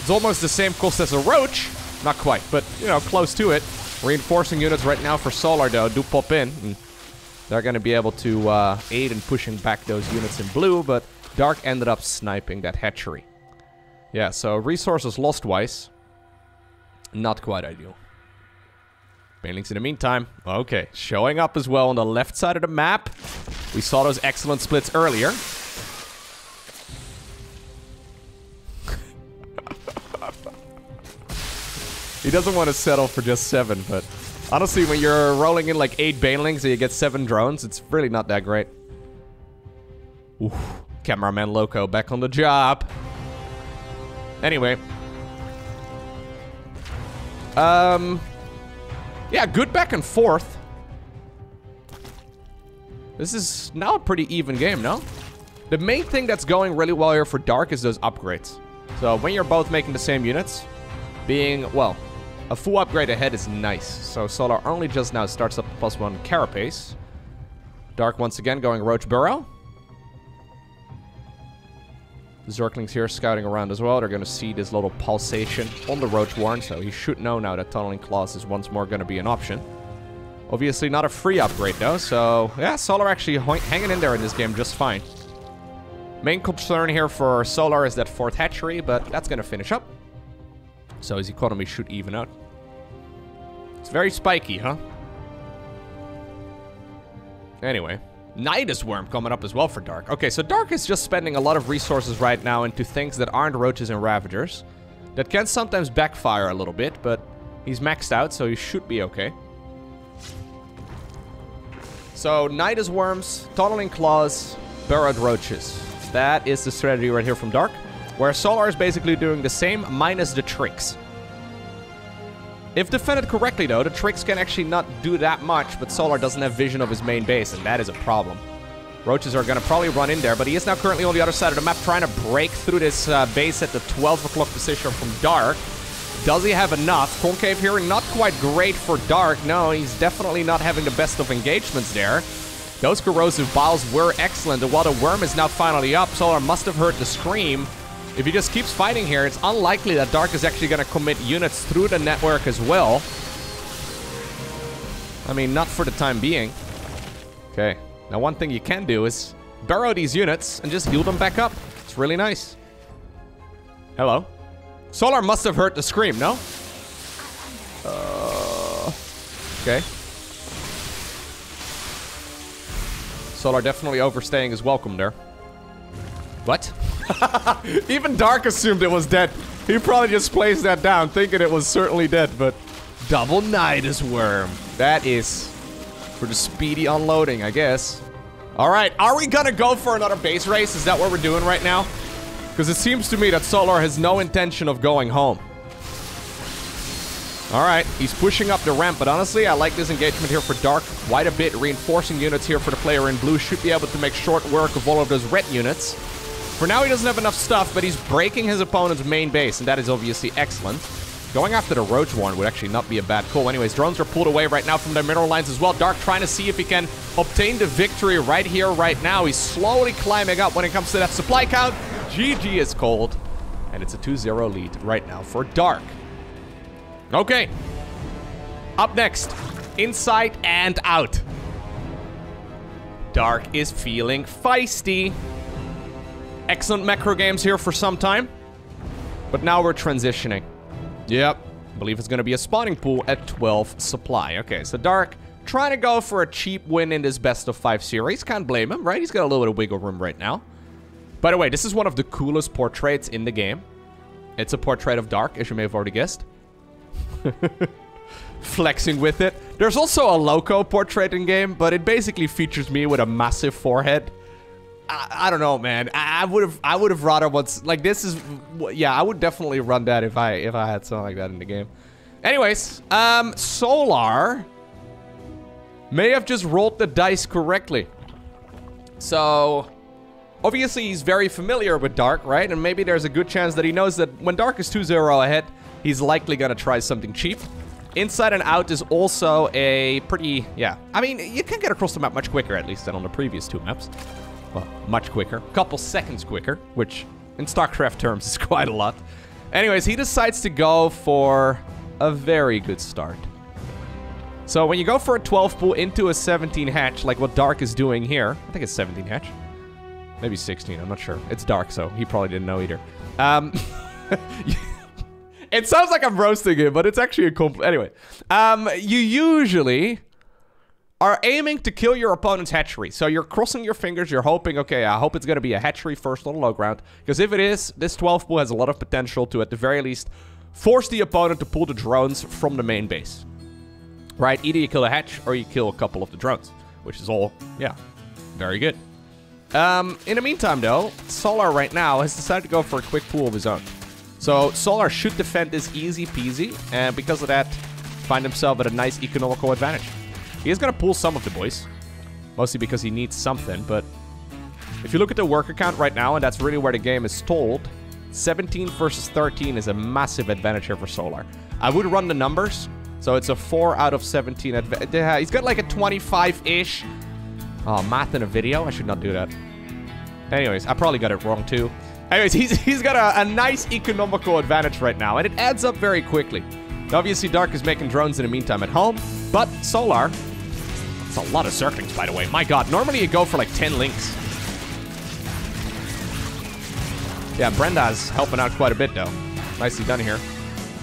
It's almost the same cost as a Roach. Not quite, but, you know, close to it. Reinforcing units right now for Solar, though, do pop in. And they're going to be able to uh, aid in pushing back those units in blue, but Dark ended up sniping that hatchery. Yeah, so resources lost-wise, not quite ideal. Banelings in the meantime, okay, showing up as well on the left side of the map. We saw those excellent splits earlier. He doesn't want to settle for just seven, but... Honestly, when you're rolling in like eight Banelings and you get seven drones, it's really not that great. Oof. Cameraman Loco back on the job. Anyway. Um, yeah, good back and forth. This is now a pretty even game, no? The main thing that's going really well here for Dark is those upgrades. So when you're both making the same units, being, well... A full upgrade ahead is nice. So Solar only just now starts up plus one Carapace. Dark once again going Roach Burrow. Zerglings here scouting around as well. They're going to see this little pulsation on the Roach Warren. So he should know now that Tunneling Claws is once more going to be an option. Obviously not a free upgrade though. So yeah, Solar actually hanging in there in this game just fine. Main concern here for Solar is that fourth hatchery, but that's going to finish up. So his economy should even out. It's very spiky, huh? Anyway. Nidus Worm coming up as well for Dark. Okay, so Dark is just spending a lot of resources right now into things that aren't Roaches and Ravagers. That can sometimes backfire a little bit, but he's maxed out, so he should be okay. So, Nidus Worms, Tunneling Claws, Burrowed Roaches. That is the strategy right here from Dark, where Solar is basically doing the same, minus the tricks. If defended correctly, though, the tricks can actually not do that much, but Solar doesn't have vision of his main base, and that is a problem. Roaches are going to probably run in there, but he is now currently on the other side of the map, trying to break through this uh, base at the twelve o'clock position from Dark. Does he have enough? Concave here, not quite great for Dark. No, he's definitely not having the best of engagements there. Those corrosive biles were excellent, and while the worm is now finally up, Solar must have heard the scream. If he just keeps fighting here, it's unlikely that Dark is actually going to commit units through the network as well. I mean, not for the time being. Okay, now one thing you can do is burrow these units and just heal them back up. It's really nice. Hello? Solar must have heard the scream, no? Uh, okay. Solar definitely overstaying his welcome there. What? Even Dark assumed it was dead. He probably just placed that down, thinking it was certainly dead, but... Double Nidus Worm. That is... for the speedy unloading, I guess. Alright, are we gonna go for another base race? Is that what we're doing right now? Because it seems to me that Solar has no intention of going home. Alright, he's pushing up the ramp, but honestly, I like this engagement here for Dark quite a bit. Reinforcing units here for the player in blue should be able to make short work of all of those red units. For now, he doesn't have enough stuff, but he's breaking his opponent's main base, and that is obviously excellent. Going after the Roach Warren would actually not be a bad call. Anyways, drones are pulled away right now from their mineral lines as well. Dark trying to see if he can obtain the victory right here, right now. He's slowly climbing up when it comes to that supply count. G G is cold, and it's a two zero lead right now for Dark. Okay. Up next, Inside and Out. Dark is feeling feisty. Excellent macro games here for some time, but now we're transitioning. Yep. I believe it's going to be a spawning pool at twelve supply. Okay, so Dark trying to go for a cheap win in this best of five series. Can't blame him, right? He's got a little bit of wiggle room right now. By the way, this is one of the coolest portraits in the game. It's a portrait of Dark, as you may have already guessed. Flexing with it. There's also a Loco portrait in game, but it basically features me with a massive forehead. I, I don't know, man. I would have, I would have rather what's like this is, yeah. I would definitely run that if I, if I had something like that in the game. Anyways, um, Solar may have just rolled the dice correctly. So, obviously, he's very familiar with Dark, right? And maybe there's a good chance that he knows that when Dark is two zero ahead, he's likely gonna try something cheap. Inside and Out is also a pretty, yeah. I mean, you can get across the map much quicker, at least than on the previous two maps. Well, much quicker, couple seconds quicker, which in StarCraft terms is quite a lot. Anyways, he decides to go for a very good start. So when you go for a twelve pool into a seventeen hatch, like what Dark is doing here, I think it's seventeen hatch, maybe sixteen, I'm not sure. It's Dark, so he probably didn't know either. Um, it sounds like I'm roasting him, but it's actually a compliment. Anyway, um, you usually are aiming to kill your opponent's hatchery. So you're crossing your fingers, you're hoping, okay, I hope it's going to be a hatchery first on the low ground. Because if it is, this twelve pool has a lot of potential to, at the very least, force the opponent to pull the drones from the main base. Right? Either you kill a hatch, or you kill a couple of the drones. Which is all, yeah, very good. Um, in the meantime, though, Solar right now has decided to go for a quick pool of his own. So Solar should defend this easy-peasy, and because of that, find himself at a nice economical advantage. He is going to pull some of the boys, mostly because he needs something, but if you look at the worker count right now, and that's really where the game is stalled, seventeen versus thirteen is a massive advantage here for Solar. I would run the numbers, so it's a four out of seventeen advantage. He's got like a twenty-five-ish. Oh, math in a video? I should not do that. Anyways, I probably got it wrong too. Anyways, he's, he's got a, a nice economical advantage right now, and it adds up very quickly. Obviously, Dark is making drones in the meantime at home, but Solar... a lot of Zerglings, by the way. My god, normally you go for like ten links. Yeah, Brenda's helping out quite a bit, though. Nicely done here.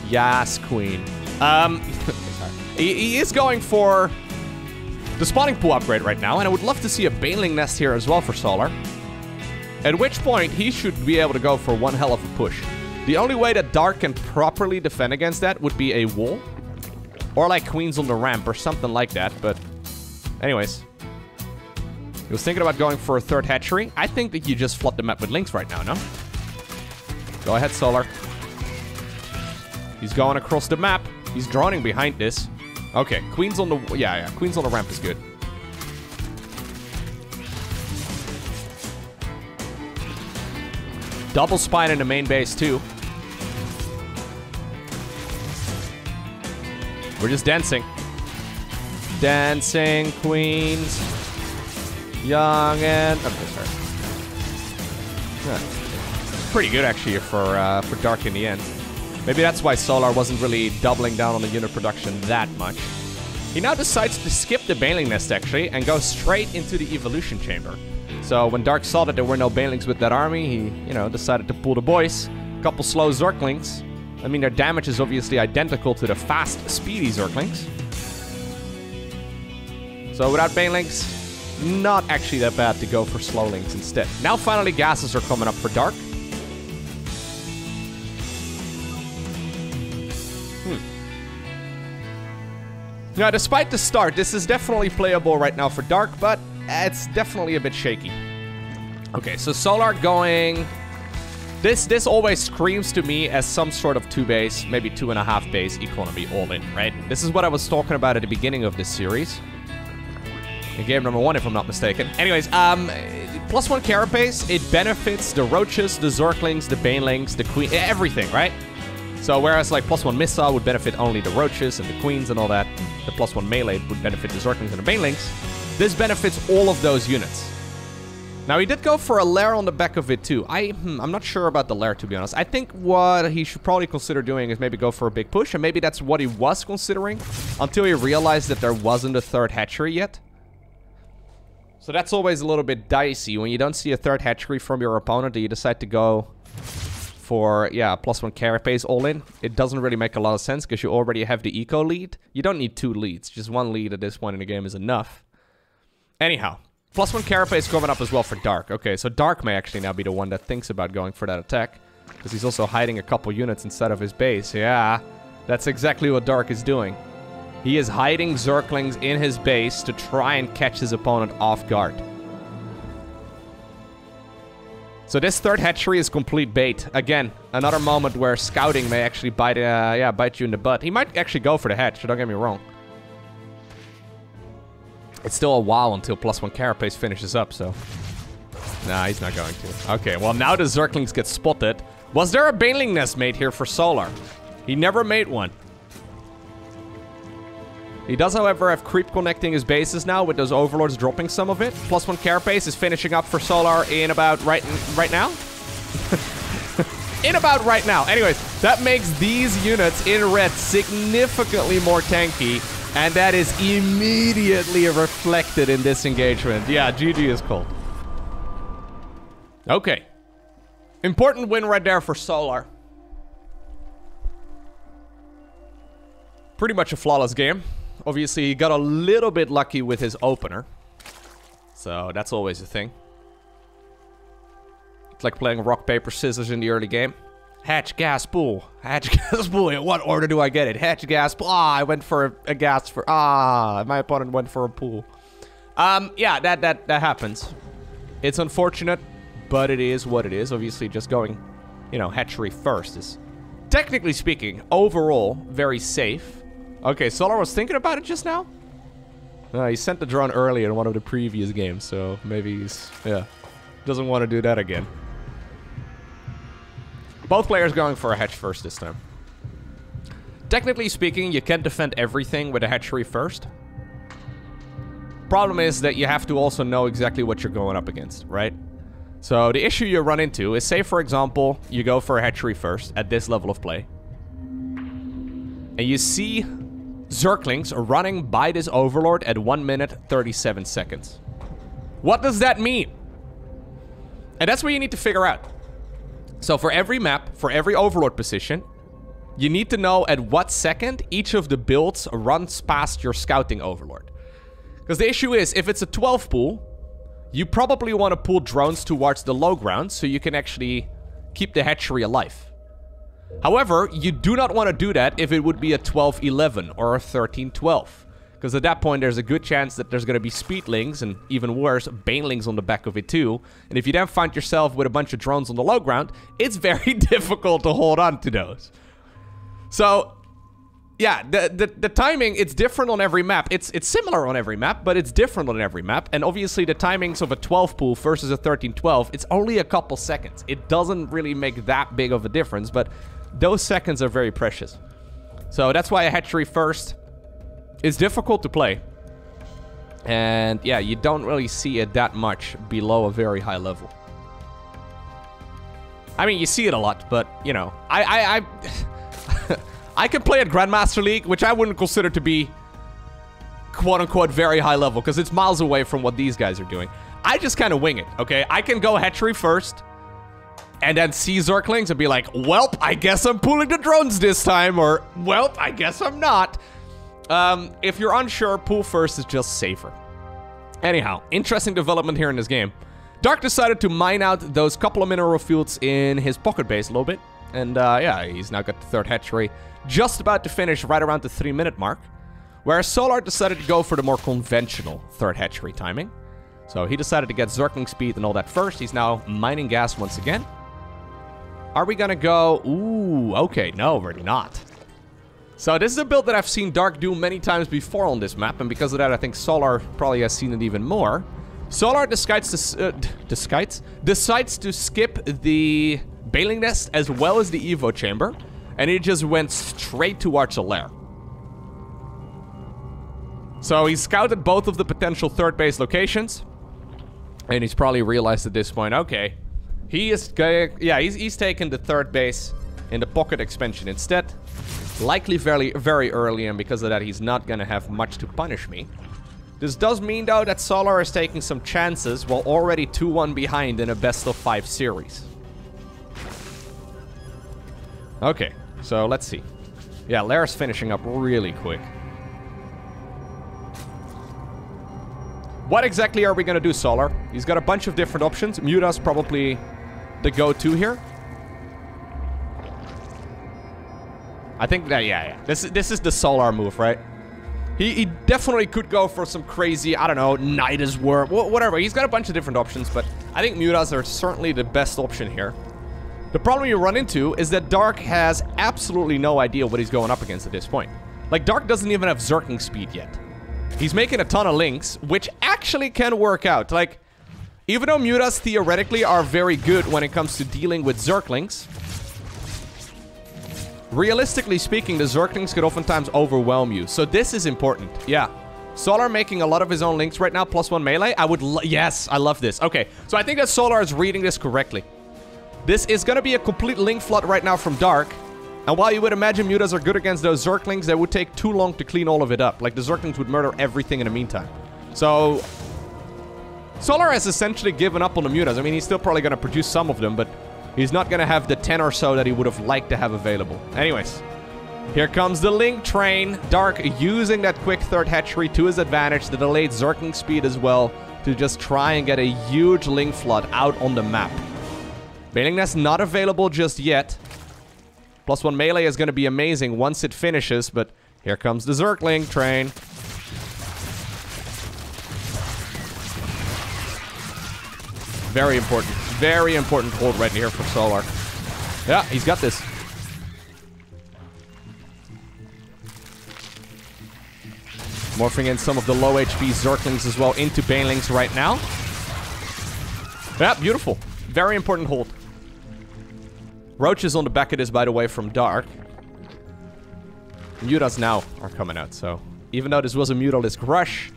Yes, Queen. Um, he, he is going for the spawning pool upgrade right now, and I would love to see a Baneling Nest here as well for Solar. At which point, he should be able to go for one hell of a push. The only way that Dark can properly defend against that would be a wall. Or like Queens on the ramp or something like that, but... Anyways. He was thinking about going for a third hatchery. I think that you just flood the map with links right now, no? Go ahead, Solar. He's going across the map. He's droning behind this. Okay, Queen's on the... Yeah, yeah, Queen's on the ramp is good. Double spine in the main base, too. We're just dancing. Dancing, Queens. Young and... Okay, sorry. Yeah. Pretty good actually for uh, for Dark in the end. Maybe that's why Solar wasn't really doubling down on the unit production that much. He now decides to skip the Baneling Nest actually and go straight into the Evolution Chamber. So when Dark saw that there were no Banelings with that army, he you know decided to pull the boys. A couple slow Zerglings. I mean their damage is obviously identical to the fast, speedy Zerglings. So without Banelings, not actually that bad to go for slowlings instead. Now finally gases are coming up for Dark. Now, despite the start, this is definitely playable right now for Dark, but it's definitely a bit shaky. Okay, so Solar going... This this always screams to me as some sort of two base, maybe two and a half base economy all in, right? This is what I was talking about at the beginning of this series. In game number one, if I'm not mistaken. Anyways, um, plus one carapace, it benefits the Roaches, the Zerglings, the Banelings, the Queen, everything, right? So whereas like plus one missile would benefit only the Roaches and the Queens and all that, the plus one melee would benefit the Zerglings and the Banelings, this benefits all of those units. Now he did go for a Lair on the back of it too. I, hmm, I'm not sure about the Lair to be honest. I think what he should probably consider doing is maybe go for a big push, and maybe that's what he was considering until he realized that there wasn't a third hatchery yet. So that's always a little bit dicey when you don't see a third hatchery from your opponent and you decide to go... For, yeah, plus one carapace all in. It doesn't really make a lot of sense because you already have the eco lead. You don't need two leads. Just one lead at this point in the game is enough. Anyhow, plus one carapace coming up as well for Dark. Okay, so Dark may actually now be the one that thinks about going for that attack because he's also hiding a couple units inside of his base. Yeah, that's exactly what Dark is doing. He is hiding Zerglings in his base to try and catch his opponent off guard. So this third hatchery is complete bait. Again, another moment where scouting may actually bite, uh, yeah, bite you in the butt. He might actually go for the hatch, so don't get me wrong. It's still a while until plus one carapace finishes up, so... Nah, he's not going to. Okay, well now the Zerglings get spotted. Was there a Baneling Nest made here for Solar? He never made one. He does, however, have creep connecting his bases now with those Overlords dropping some of it. Plus one carapace is finishing up for Solar in about right, right now. in about right now. Anyways, that makes these units in red significantly more tanky. And that is immediately reflected in this engagement. Yeah, G G is cold. Okay. Important win right there for Solar. Pretty much a flawless game. Obviously, he got a little bit lucky with his opener. So, that's always a thing. It's like playing rock, paper, scissors in the early game. Hatch, gas, pool. Hatch, gas, pool. In what order do I get it? Hatch, gas, pool. Ah, I went for a, a gas for... Ah, my opponent went for a pool. Um, yeah, that, that, that happens. It's unfortunate, but it is what it is. Obviously, just going, you know, hatchery first is... Technically speaking, overall, very safe. Okay, Solar was thinking about it just now? Uh, he sent the drone early in one of the previous games, so maybe he's... Yeah. Doesn't want to do that again. Both players going for a hatch first this time. Technically speaking, you can defend everything with a hatchery first. Problem is that you have to also know exactly what you're going up against, right? So the issue you run into is, say for example, you go for a hatchery first at this level of play. And you see... Zerglings running by this Overlord at one minute, thirty-seven seconds. What does that mean? And that's what you need to figure out. So for every map, for every Overlord position, you need to know at what second each of the builds runs past your scouting Overlord. Because the issue is, if it's a twelve pool, you probably want to pull drones towards the low ground so you can actually keep the hatchery alive. However, you do not want to do that if it would be a twelve eleven or a thirteen twelve. Because at that point, there's a good chance that there's going to be Speedlings, and even worse, Banelings on the back of it too. And if you then find yourself with a bunch of drones on the low ground, it's very difficult to hold on to those. So, yeah, the, the, the timing, it's different on every map. It's, it's similar on every map, but it's different on every map. And obviously, the timings of a twelve pool versus a thirteen twelve, it's only a couple seconds. It doesn't really make that big of a difference, but those seconds are very precious. So that's why a hatchery first. It's difficult to play, and yeah, you don't really see it that much below a very high level. I mean, you see it a lot, but, you know, I I, I, I can play at Grandmaster League, which I wouldn't consider to be, quote-unquote, very high level, because it's miles away from what these guys are doing. I just kind of wing it, okay? I can go hatchery first, and then see Zerglings and be like, welp, I guess I'm pulling the drones this time, or welp, I guess I'm not. Um, if you're unsure, pool first is just safer. Anyhow, interesting development here in this game. Dark decided to mine out those couple of mineral fields in his pocket base a little bit. And, uh, yeah, he's now got the third hatchery. Just about to finish right around the three-minute mark. Whereas Solar decided to go for the more conventional third hatchery timing. So he decided to get Zergling speed and all that first. He's now mining gas once again. Are we gonna go... Ooh, okay, no, we're not. So this is a build that I've seen Dark do many times before on this map, and because of that I think Solar probably has seen it even more. Solar decides to, uh, decides, decides to skip the Baneling Nest as well as the Evo Chamber, and he just went straight towards a Lair. So he scouted both of the potential third base locations, and he's probably realized at this point, okay, he is, yeah, he's, he's taken the third base in the pocket expansion instead. Likely very, very early, and because of that, he's not going to have much to punish me. This does mean, though, that Solar is taking some chances while already two one behind in a best of five series. Okay, so let's see. Yeah, Lair's finishing up really quick. What exactly are we going to do, Solar? He's got a bunch of different options. Muta's probably the go-to here. I think that, yeah, yeah. This, this is the Solar move, right? He, he definitely could go for some crazy, I don't know, Nidus Worm, wh whatever. He's got a bunch of different options, but I think Mutas are certainly the best option here. The problem you run into is that Dark has absolutely no idea what he's going up against at this point. Like, Dark doesn't even have Zerking speed yet. He's making a ton of links, which actually can work out. Like, even though Mutas theoretically are very good when it comes to dealing with Zerglings, realistically speaking, the Zerglings could oftentimes overwhelm you. So this is important. Yeah. Solar making a lot of his own links right now. Plus one melee. I would... Yes, I love this. Okay. So I think that Solar is reading this correctly. This is going to be a complete link flood right now from Dark. And while you would imagine Mutas are good against those Zerglings, they would take too long to clean all of it up. Like, the Zerglings would murder everything in the meantime. So... Solar has essentially given up on the Mutas. I mean, he's still probably going to produce some of them, but... he's not going to have the ten or so that he would have liked to have available. Anyways, here comes the link train. Dark using that quick third hatchery to his advantage, the delayed Zergling speed as well, to just try and get a huge link flood out on the map. Baneling Nest not available just yet. Plus one melee is going to be amazing once it finishes, but here comes the Zergling train. Very important. Very important hold right here for Solar. Yeah, he's got this. Morphing in some of the low H P Zerglings as well into Banelings right now. Yeah, beautiful. Very important hold. Roach is on the back of this, by the way, from Dark. Mutas now are coming out, so... even though this was a Mutalisk rush,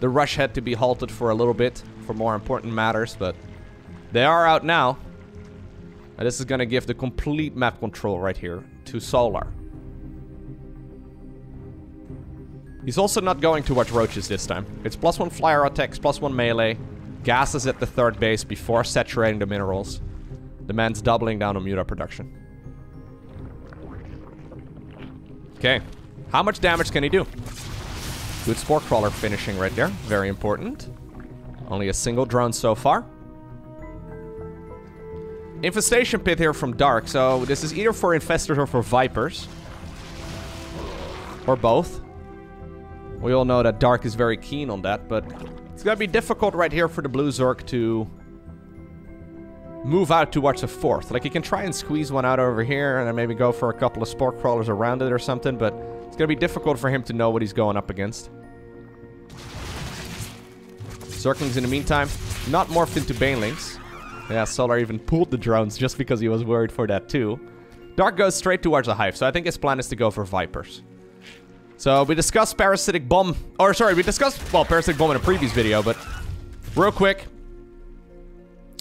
the rush had to be halted for a little bit for more important matters, but... they are out now, and this is going to give the complete map control right here to Solar. He's also not going towards Roaches this time. It's plus one flyer attacks, plus one melee, gases at the third base before saturating the minerals. The man's doubling down on muta production. Okay, how much damage can he do? Good Spore Crawler finishing right there, very important. Only a single drone so far. Infestation pit here from Dark. So this is either for Infestors or for Vipers. Or both. We all know that Dark is very keen on that, but it's gonna be difficult right here for the blue Zerg to move out towards a fourth. Like, you can try and squeeze one out over here and then maybe go for a couple of Spore Crawlers around it or something, but it's gonna be difficult for him to know what he's going up against. Zerglings, in the meantime, not morphed into Banelings. Yeah, Solar even pulled the drones just because he was worried for that too. Dark goes straight towards the Hive, so I think his plan is to go for Vipers. So we discussed Parasitic Bomb, or sorry, we discussed, well, Parasitic Bomb in a previous video, but real quick.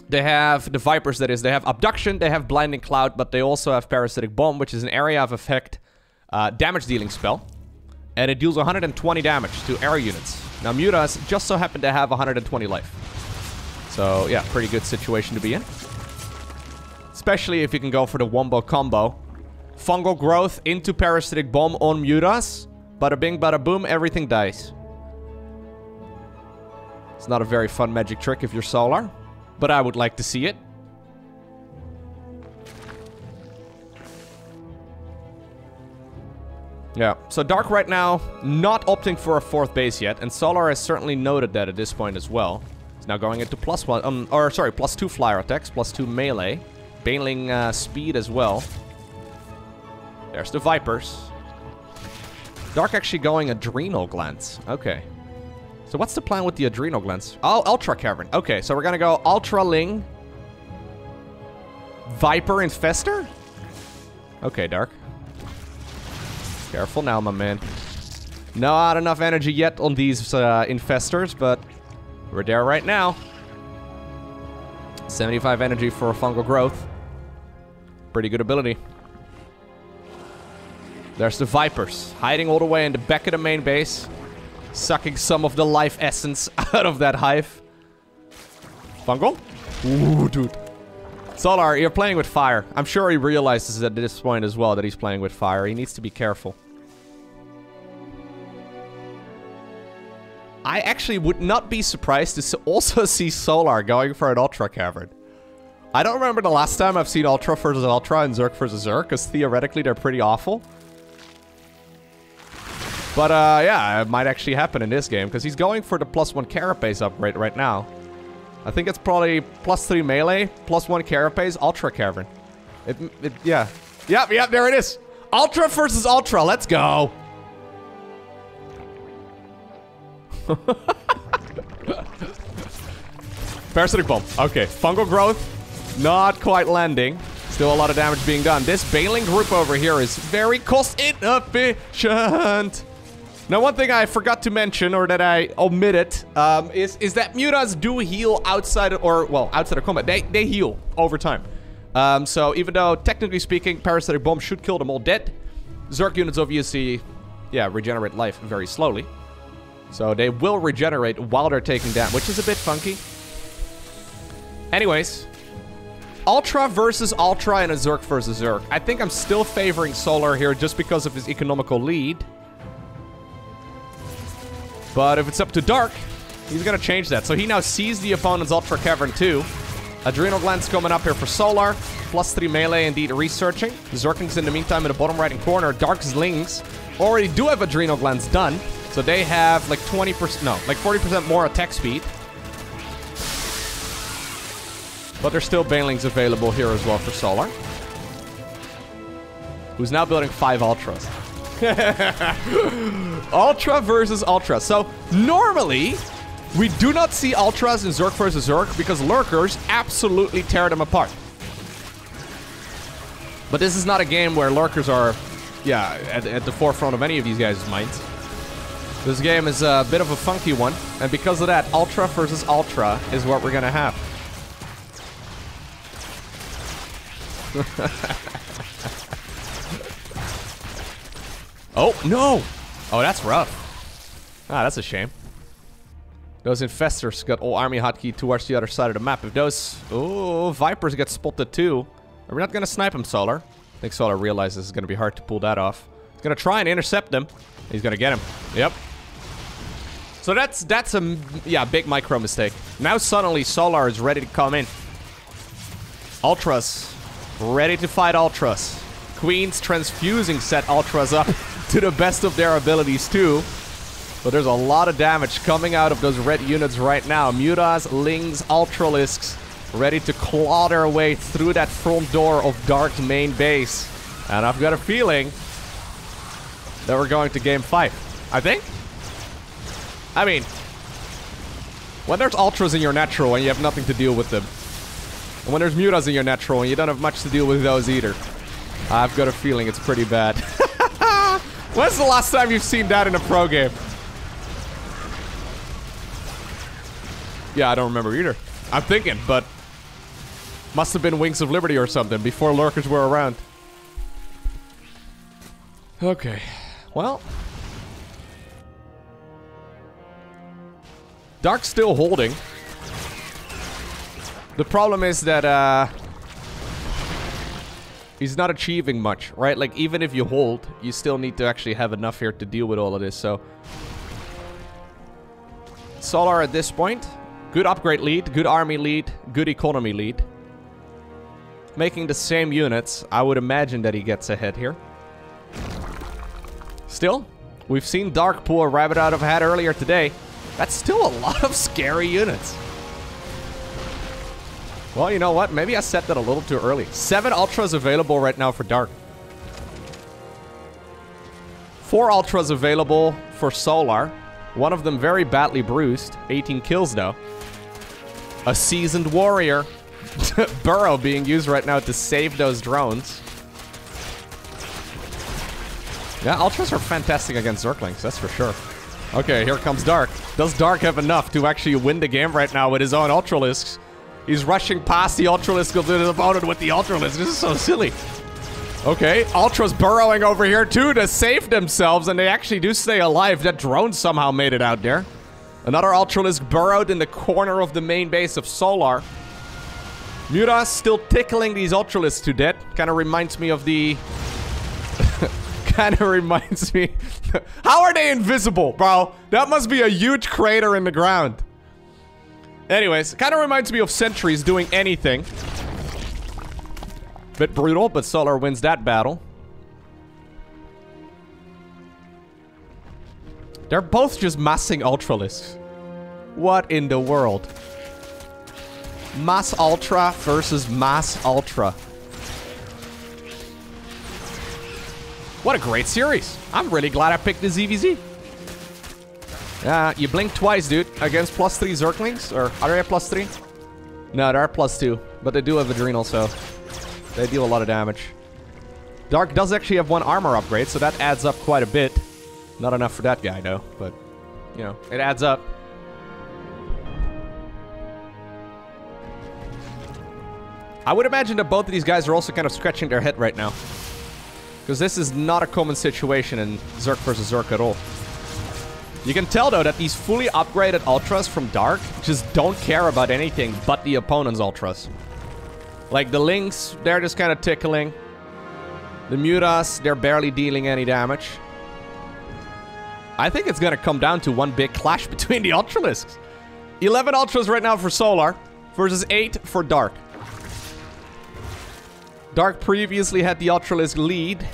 They have the Vipers, that is, they have Abduction, they have Blinding Cloud, but they also have Parasitic Bomb, which is an area of effect uh, damage dealing spell. And it deals one hundred twenty damage to air units. Now Mutas just so happened to have one hundred twenty life. So yeah, pretty good situation to be in. Especially if you can go for the Wombo combo. Fungal growth into Parasitic Bomb on Mutas. Bada bing, bada boom, everything dies. It's not a very fun magic trick if you're Solar, but I would like to see it. Yeah, so Dark right now, not opting for a fourth base yet, and Solar has certainly noted that at this point as well. He's now going into plus one, um, or sorry, plus two flyer attacks, plus two melee. Baneling uh, speed as well. There's the Vipers. Dark actually going Adrenal Glands. Okay. So what's the plan with the Adrenal Glands? Oh, Ultra Cavern. Okay, so we're gonna go Ultraling, Viper, Infestor? Okay, Dark. Careful now, my man. Not enough energy yet on these uh, Infestors, but we're there right now. seventy-five energy for Fungal Growth. Pretty good ability. There's the Vipers, hiding all the way in the back of the main base, sucking some of the life essence out of that Hive. Fungal? Ooh, dude. Solar, you're playing with fire. I'm sure he realizes at this point as well that he's playing with fire. He needs to be careful. I actually would not be surprised to also see Solar going for an Ultra Cavern. I don't remember the last time I've seen Ultra versus Ultra and Zerg versus Zerg, because theoretically they're pretty awful. But, uh, yeah, it might actually happen in this game, because he's going for the plus one Carapace upgrade right now. I think it's probably plus three melee, plus one Carapace, Ultra Cavern. It, it, yeah. Yep, yep, there it is. Ultra versus Ultra, let's go. Parasitic Bomb. Okay, Fungal Growth, not quite landing. Still a lot of damage being done. This Baneling group over here is very cost inefficient. Now, one thing I forgot to mention, or that I omitted, um, is, is that Mutas do heal outside, or, well, outside of combat. They, they heal over time. Um, so, even though, technically speaking, Parasitic Bomb should kill them all dead, Zerg units obviously, yeah, regenerate life very slowly. So, they will regenerate while they're taking damage, which is a bit funky. Anyways, Ultra versus Ultra and a Zerg versus Zerg. I think I'm still favoring Solar here just because of his economical lead. But if it's up to Dark, he's going to change that. So he now sees the opponent's Ultra Cavern too. Adrenal Glands coming up here for Solar. Plus three melee indeed researching. Zerglings in the meantime in the bottom right-hand corner. Darklings already do have Adrenal Glands done. So they have like twenty percent, no, like forty percent more attack speed. But there's still Banelings available here as well for Solar, who's now building five Ultras. Ultra versus Ultra. So normally we do not see Ultras in Zerg versus Zerg because Lurkers absolutely tear them apart. But this is not a game where Lurkers are, yeah, at, at the forefront of any of these guys' minds. This game is a bit of a funky one, and because of that, Ultra versus Ultra is what we're gonna have. Oh, no! Oh, that's rough. Ah, that's a shame. Those Infestors got all army hotkey towards the other side of the map. If those... Oh, Vipers get spotted too. Are we not going to snipe him, Solar? I think Solar realizes it's going to be hard to pull that off. He's going to try and intercept them. He's going to get him. Yep. So that's, that's a, yeah, big micro mistake. Now suddenly Solar is ready to come in. Ultras. Ready to fight Ultras. Queen's transfusing set Ultras up to the best of their abilities too. But there's a lot of damage coming out of those red units right now. Mutas, Lings, Ultralisks ready to claw their way through that front door of Dark's main base. And I've got a feeling that we're going to game five. I think? I mean, when there's Ultras in your natural and you have nothing to deal with them, and when there's Mutas in your natural and you don't have much to deal with those either, I've got a feeling it's pretty bad. When's the last time you've seen that in a pro game? Yeah, I don't remember either. I'm thinking, but must have been Wings of Liberty or something before Lurkers were around. Okay, well, Dark's still holding. The problem is that uh, he's not achieving much, right? Like, even if you hold, you still need to actually have enough here to deal with all of this, so... Solar at this point, good upgrade lead, good army lead, good economy lead. Making the same units, I would imagine that he gets ahead here. Still, we've seen Dark pull a rabbit out of a hat earlier today. That's still a lot of scary units. Well, you know what? Maybe I said that a little too early. Seven Ultras available right now for Dark. Four Ultras available for Solar. One of them very badly bruised. eighteen kills, though. A seasoned warrior. Burrow being used right now to save those drones. Yeah, Ultras are fantastic against Zerglings, that's for sure. Okay, here comes Dark. Does Dark have enough to actually win the game right now with his own Ultralisks? He's rushing past the Ultralisk of his opponent with the Ultralisk. This is so silly. Okay, Ultras burrowing over here too to save themselves, and they actually do stay alive. That drone somehow made it out there. Another Ultralisk burrowed in the corner of the main base of Solar. Mutas still tickling these Ultralisks to death. Kind of reminds me of the... Kind of reminds me. How are they invisible, bro? That must be a huge crater in the ground. Anyways, kind of reminds me of sentries doing anything. Bit brutal, but Solar wins that battle. They're both just massing Ultralisks. What in the world? Mass Ultra versus Mass Ultra. What a great series. I'm really glad I picked the Z V Z. Uh, you blink twice, dude, against plus three Zerglings. Or are they at plus three? No, they're at plus two. But they do have Adrenal, so they deal a lot of damage. Dark does actually have one armor upgrade, so that adds up quite a bit. Not enough for that guy, though. But, you know, it adds up. I would imagine that both of these guys are also kind of scratching their head right now. Because this is not a common situation in Zerg versus Zerg at all. You can tell, though, that these fully upgraded Ultras from Dark just don't care about anything but the opponent's Ultras. Like, the Lynx, they're just kind of tickling. The Mutas, they're barely dealing any damage. I think it's going to come down to one big clash between the Ultralisks. eleven Ultras right now for Solar versus eight for Dark. Dark previously had the Ultralisk lead.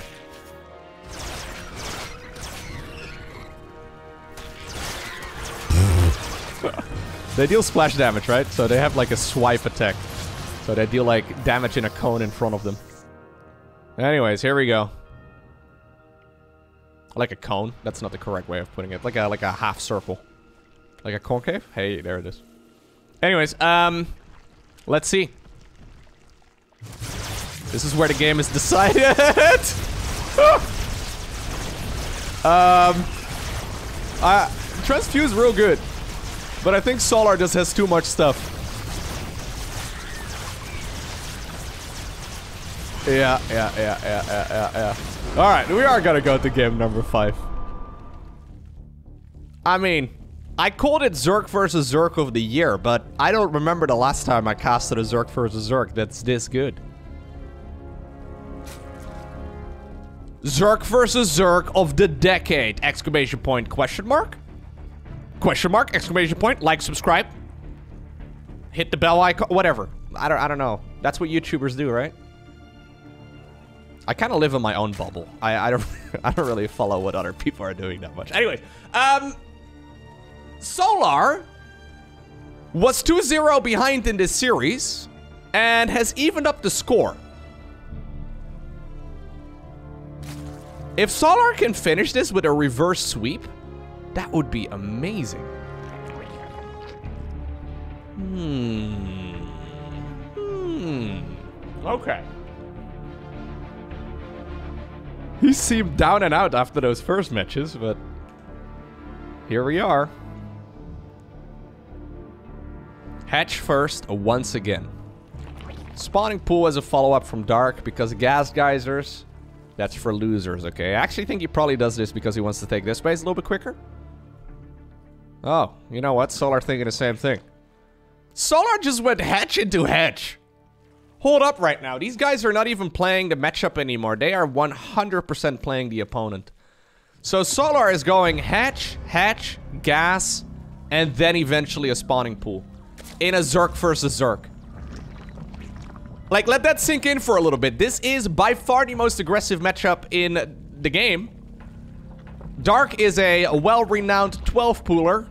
They deal splash damage, right? So they have like a swipe attack. So they deal like damage in a cone in front of them. Anyways, here we go. Like a cone? That's not the correct way of putting it. Like a like a half circle. Like a concave? Hey, there it is. Anyways, um let's see. This is where the game is decided. um, I, Transfuse real good, but I think Solar just has too much stuff. Yeah, yeah, yeah, yeah, yeah, yeah, yeah. All right, we are gonna go to game number five. I mean, I called it Zerg versus Zerg of the year, but I don't remember the last time I casted a Zerg versus Zerg that's this good. Zerg versus Zerg of the decade! Exclamation point, question mark? Question mark, exclamation point, like, subscribe. Hit the bell icon, whatever. I don't, I don't know. That's what YouTubers do, right? I kind of live in my own bubble. I, I don't I don't really follow what other people are doing that much. Anyways, um, Solar was two zero behind in this series and has evened up the score. If Solar can finish this with a reverse sweep, that would be amazing. Hmm. Hmm. Okay. He seemed down and out after those first matches, but here we are. Hatch first once again. Spawning Pool as a follow-up from Dark because Gas Geysers, that's for losers, okay? I actually think he probably does this because he wants to take this space a little bit quicker. Oh, you know what? Solar thinking the same thing. Solar just went hatch into hatch. Hold up right now. These guys are not even playing the matchup anymore. They are one hundred percent playing the opponent. So Solar is going hatch, hatch, gas, and then eventually a spawning pool. In a Zerg versus Zerg. Like, let that sink in for a little bit. This is by far the most aggressive matchup in the game. Dark is a well-renowned twelve-pooler.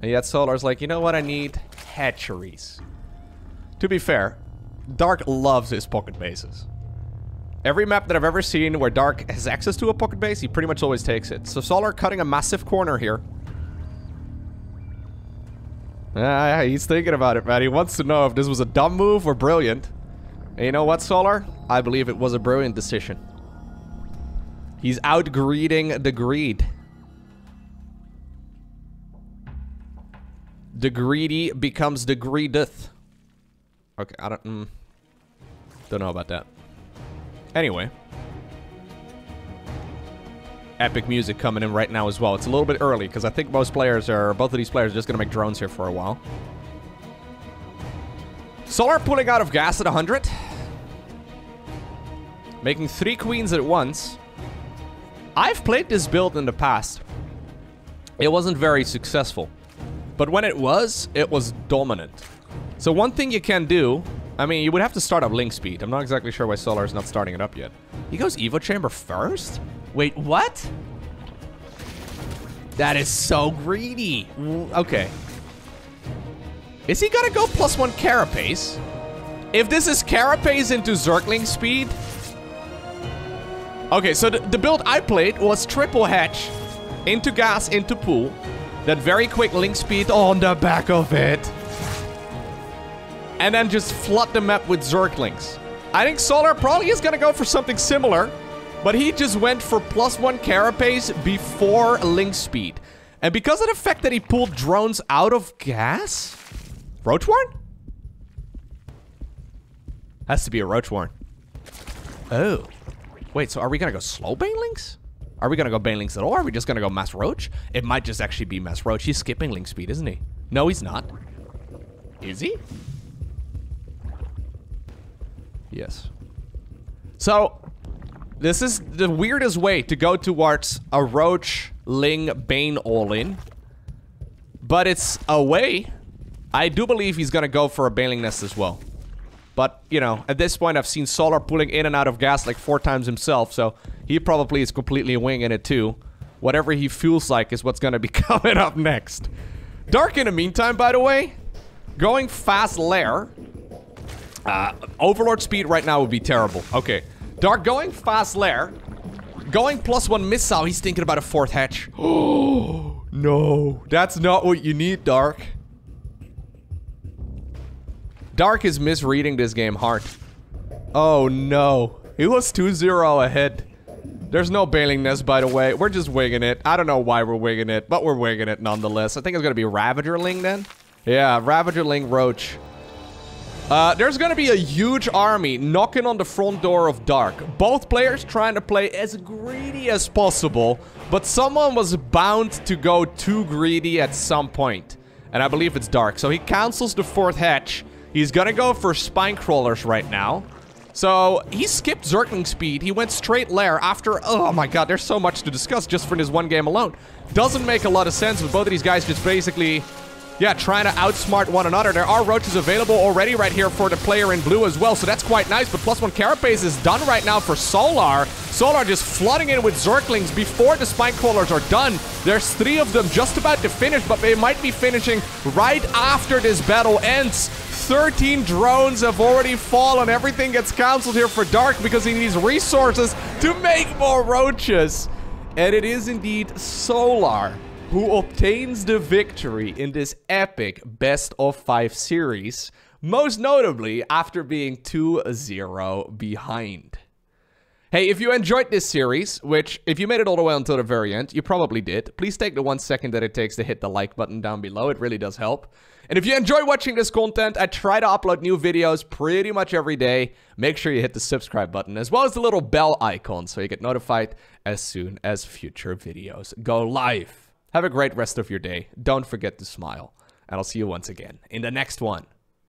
And yet Solar's like, you know what I need? Hatcheries. To be fair, Dark loves his pocket bases. Every map that I've ever seen where Dark has access to a pocket base, he pretty much always takes it. So Solar cutting a massive corner here. Ah, he's thinking about it, man. He wants to know if this was a dumb move or brilliant. And you know what, Solar? I believe it was a brilliant decision. He's out-greeding the greed. The greedy becomes the greedeth. Okay, I don't... Mm, don't know about that. Anyway. Epic music coming in right now as well. It's a little bit early, because I think most players are... Both of these players are just going to make drones here for a while. Solar pulling out of gas at one hundred. Making three queens at once. I've played this build in the past. It wasn't very successful. But when it was, it was dominant. So one thing you can do, I mean, you would have to start up link speed. I'm not exactly sure why Solar is not starting it up yet. He goes Evo Chamber first? Wait, what? That is so greedy. Okay. Is he gonna go plus one Carapace? If this is Carapace into Zergling speed... Okay, so the, the build I played was triple hatch into gas, into pool. That very quick link speed on the back of it. And then just flood the map with Zerglings. I think Solar probably is going to go for something similar, but he just went for plus one Carapace before link speed. And because of the fact that he pulled drones out of gas? Roach Warren? Has to be a Roach Warren. Oh. Wait, so are we going to go slow Banelings? Are we going to go Banelings at all? Or are we just going to go Mass Roach? It might just actually be Mass Roach. He's skipping link speed, isn't he? No, he's not. Is he? Yes. So, this is the weirdest way to go towards a Roach, Ling, Bane all-in. But it's a way. I do believe he's going to go for a Baneling Nest as well. But, you know, at this point I've seen Solar pulling in and out of gas like four times himself. So, he probably is completely winging it too. Whatever he feels like is what's going to be coming up next. Dark in the meantime, by the way, going fast Lair. Uh, Overlord speed right now would be terrible. Okay. Dark going fast Lair. Going plus one missile. He's thinking about a fourth hatch. Oh, no. That's not what you need, Dark. Dark is misreading this game hard. Oh, no. He was two zero ahead. There's no Baneling Nest, by the way. We're just winging it. I don't know why we're winging it, but we're winging it nonetheless. I think it's going to be Ravager Ling then. Yeah, Ravager Ling Roach. Uh, there's going to be a huge army knocking on the front door of Dark. Both players trying to play as greedy as possible, but someone was bound to go too greedy at some point. And I believe it's Dark. So he cancels the fourth hatch. He's going to go for Spine Crawlers right now. So he skipped Zergling speed. He went straight Lair after... Oh my god, there's so much to discuss just for this one game alone. Doesn't make a lot of sense, but both of these guys just basically... yeah, trying to outsmart one another. There are roaches available already right here for the player in blue as well, so that's quite nice. But plus one carapace is done right now for Solar. Solar just flooding in with Zerglings before the spine crawlers are done. There's three of them just about to finish, but they might be finishing right after this battle ends. thirteen drones have already fallen. Everything gets counseled here for Dark because he needs resources to make more roaches. And it is indeed Solar who obtains the victory in this epic best of five series, most notably after being two zero behind. Hey, if you enjoyed this series, which if you made it all the way until the very end, you probably did, please take the one second that it takes to hit the like button down below. It really does help. And if you enjoy watching this content, I try to upload new videos pretty much every day. Make sure you hit the subscribe button as well as the little bell icon so you get notified as soon as future videos go live. Have a great rest of your day. Don't forget to smile. And I'll see you once again in the next one.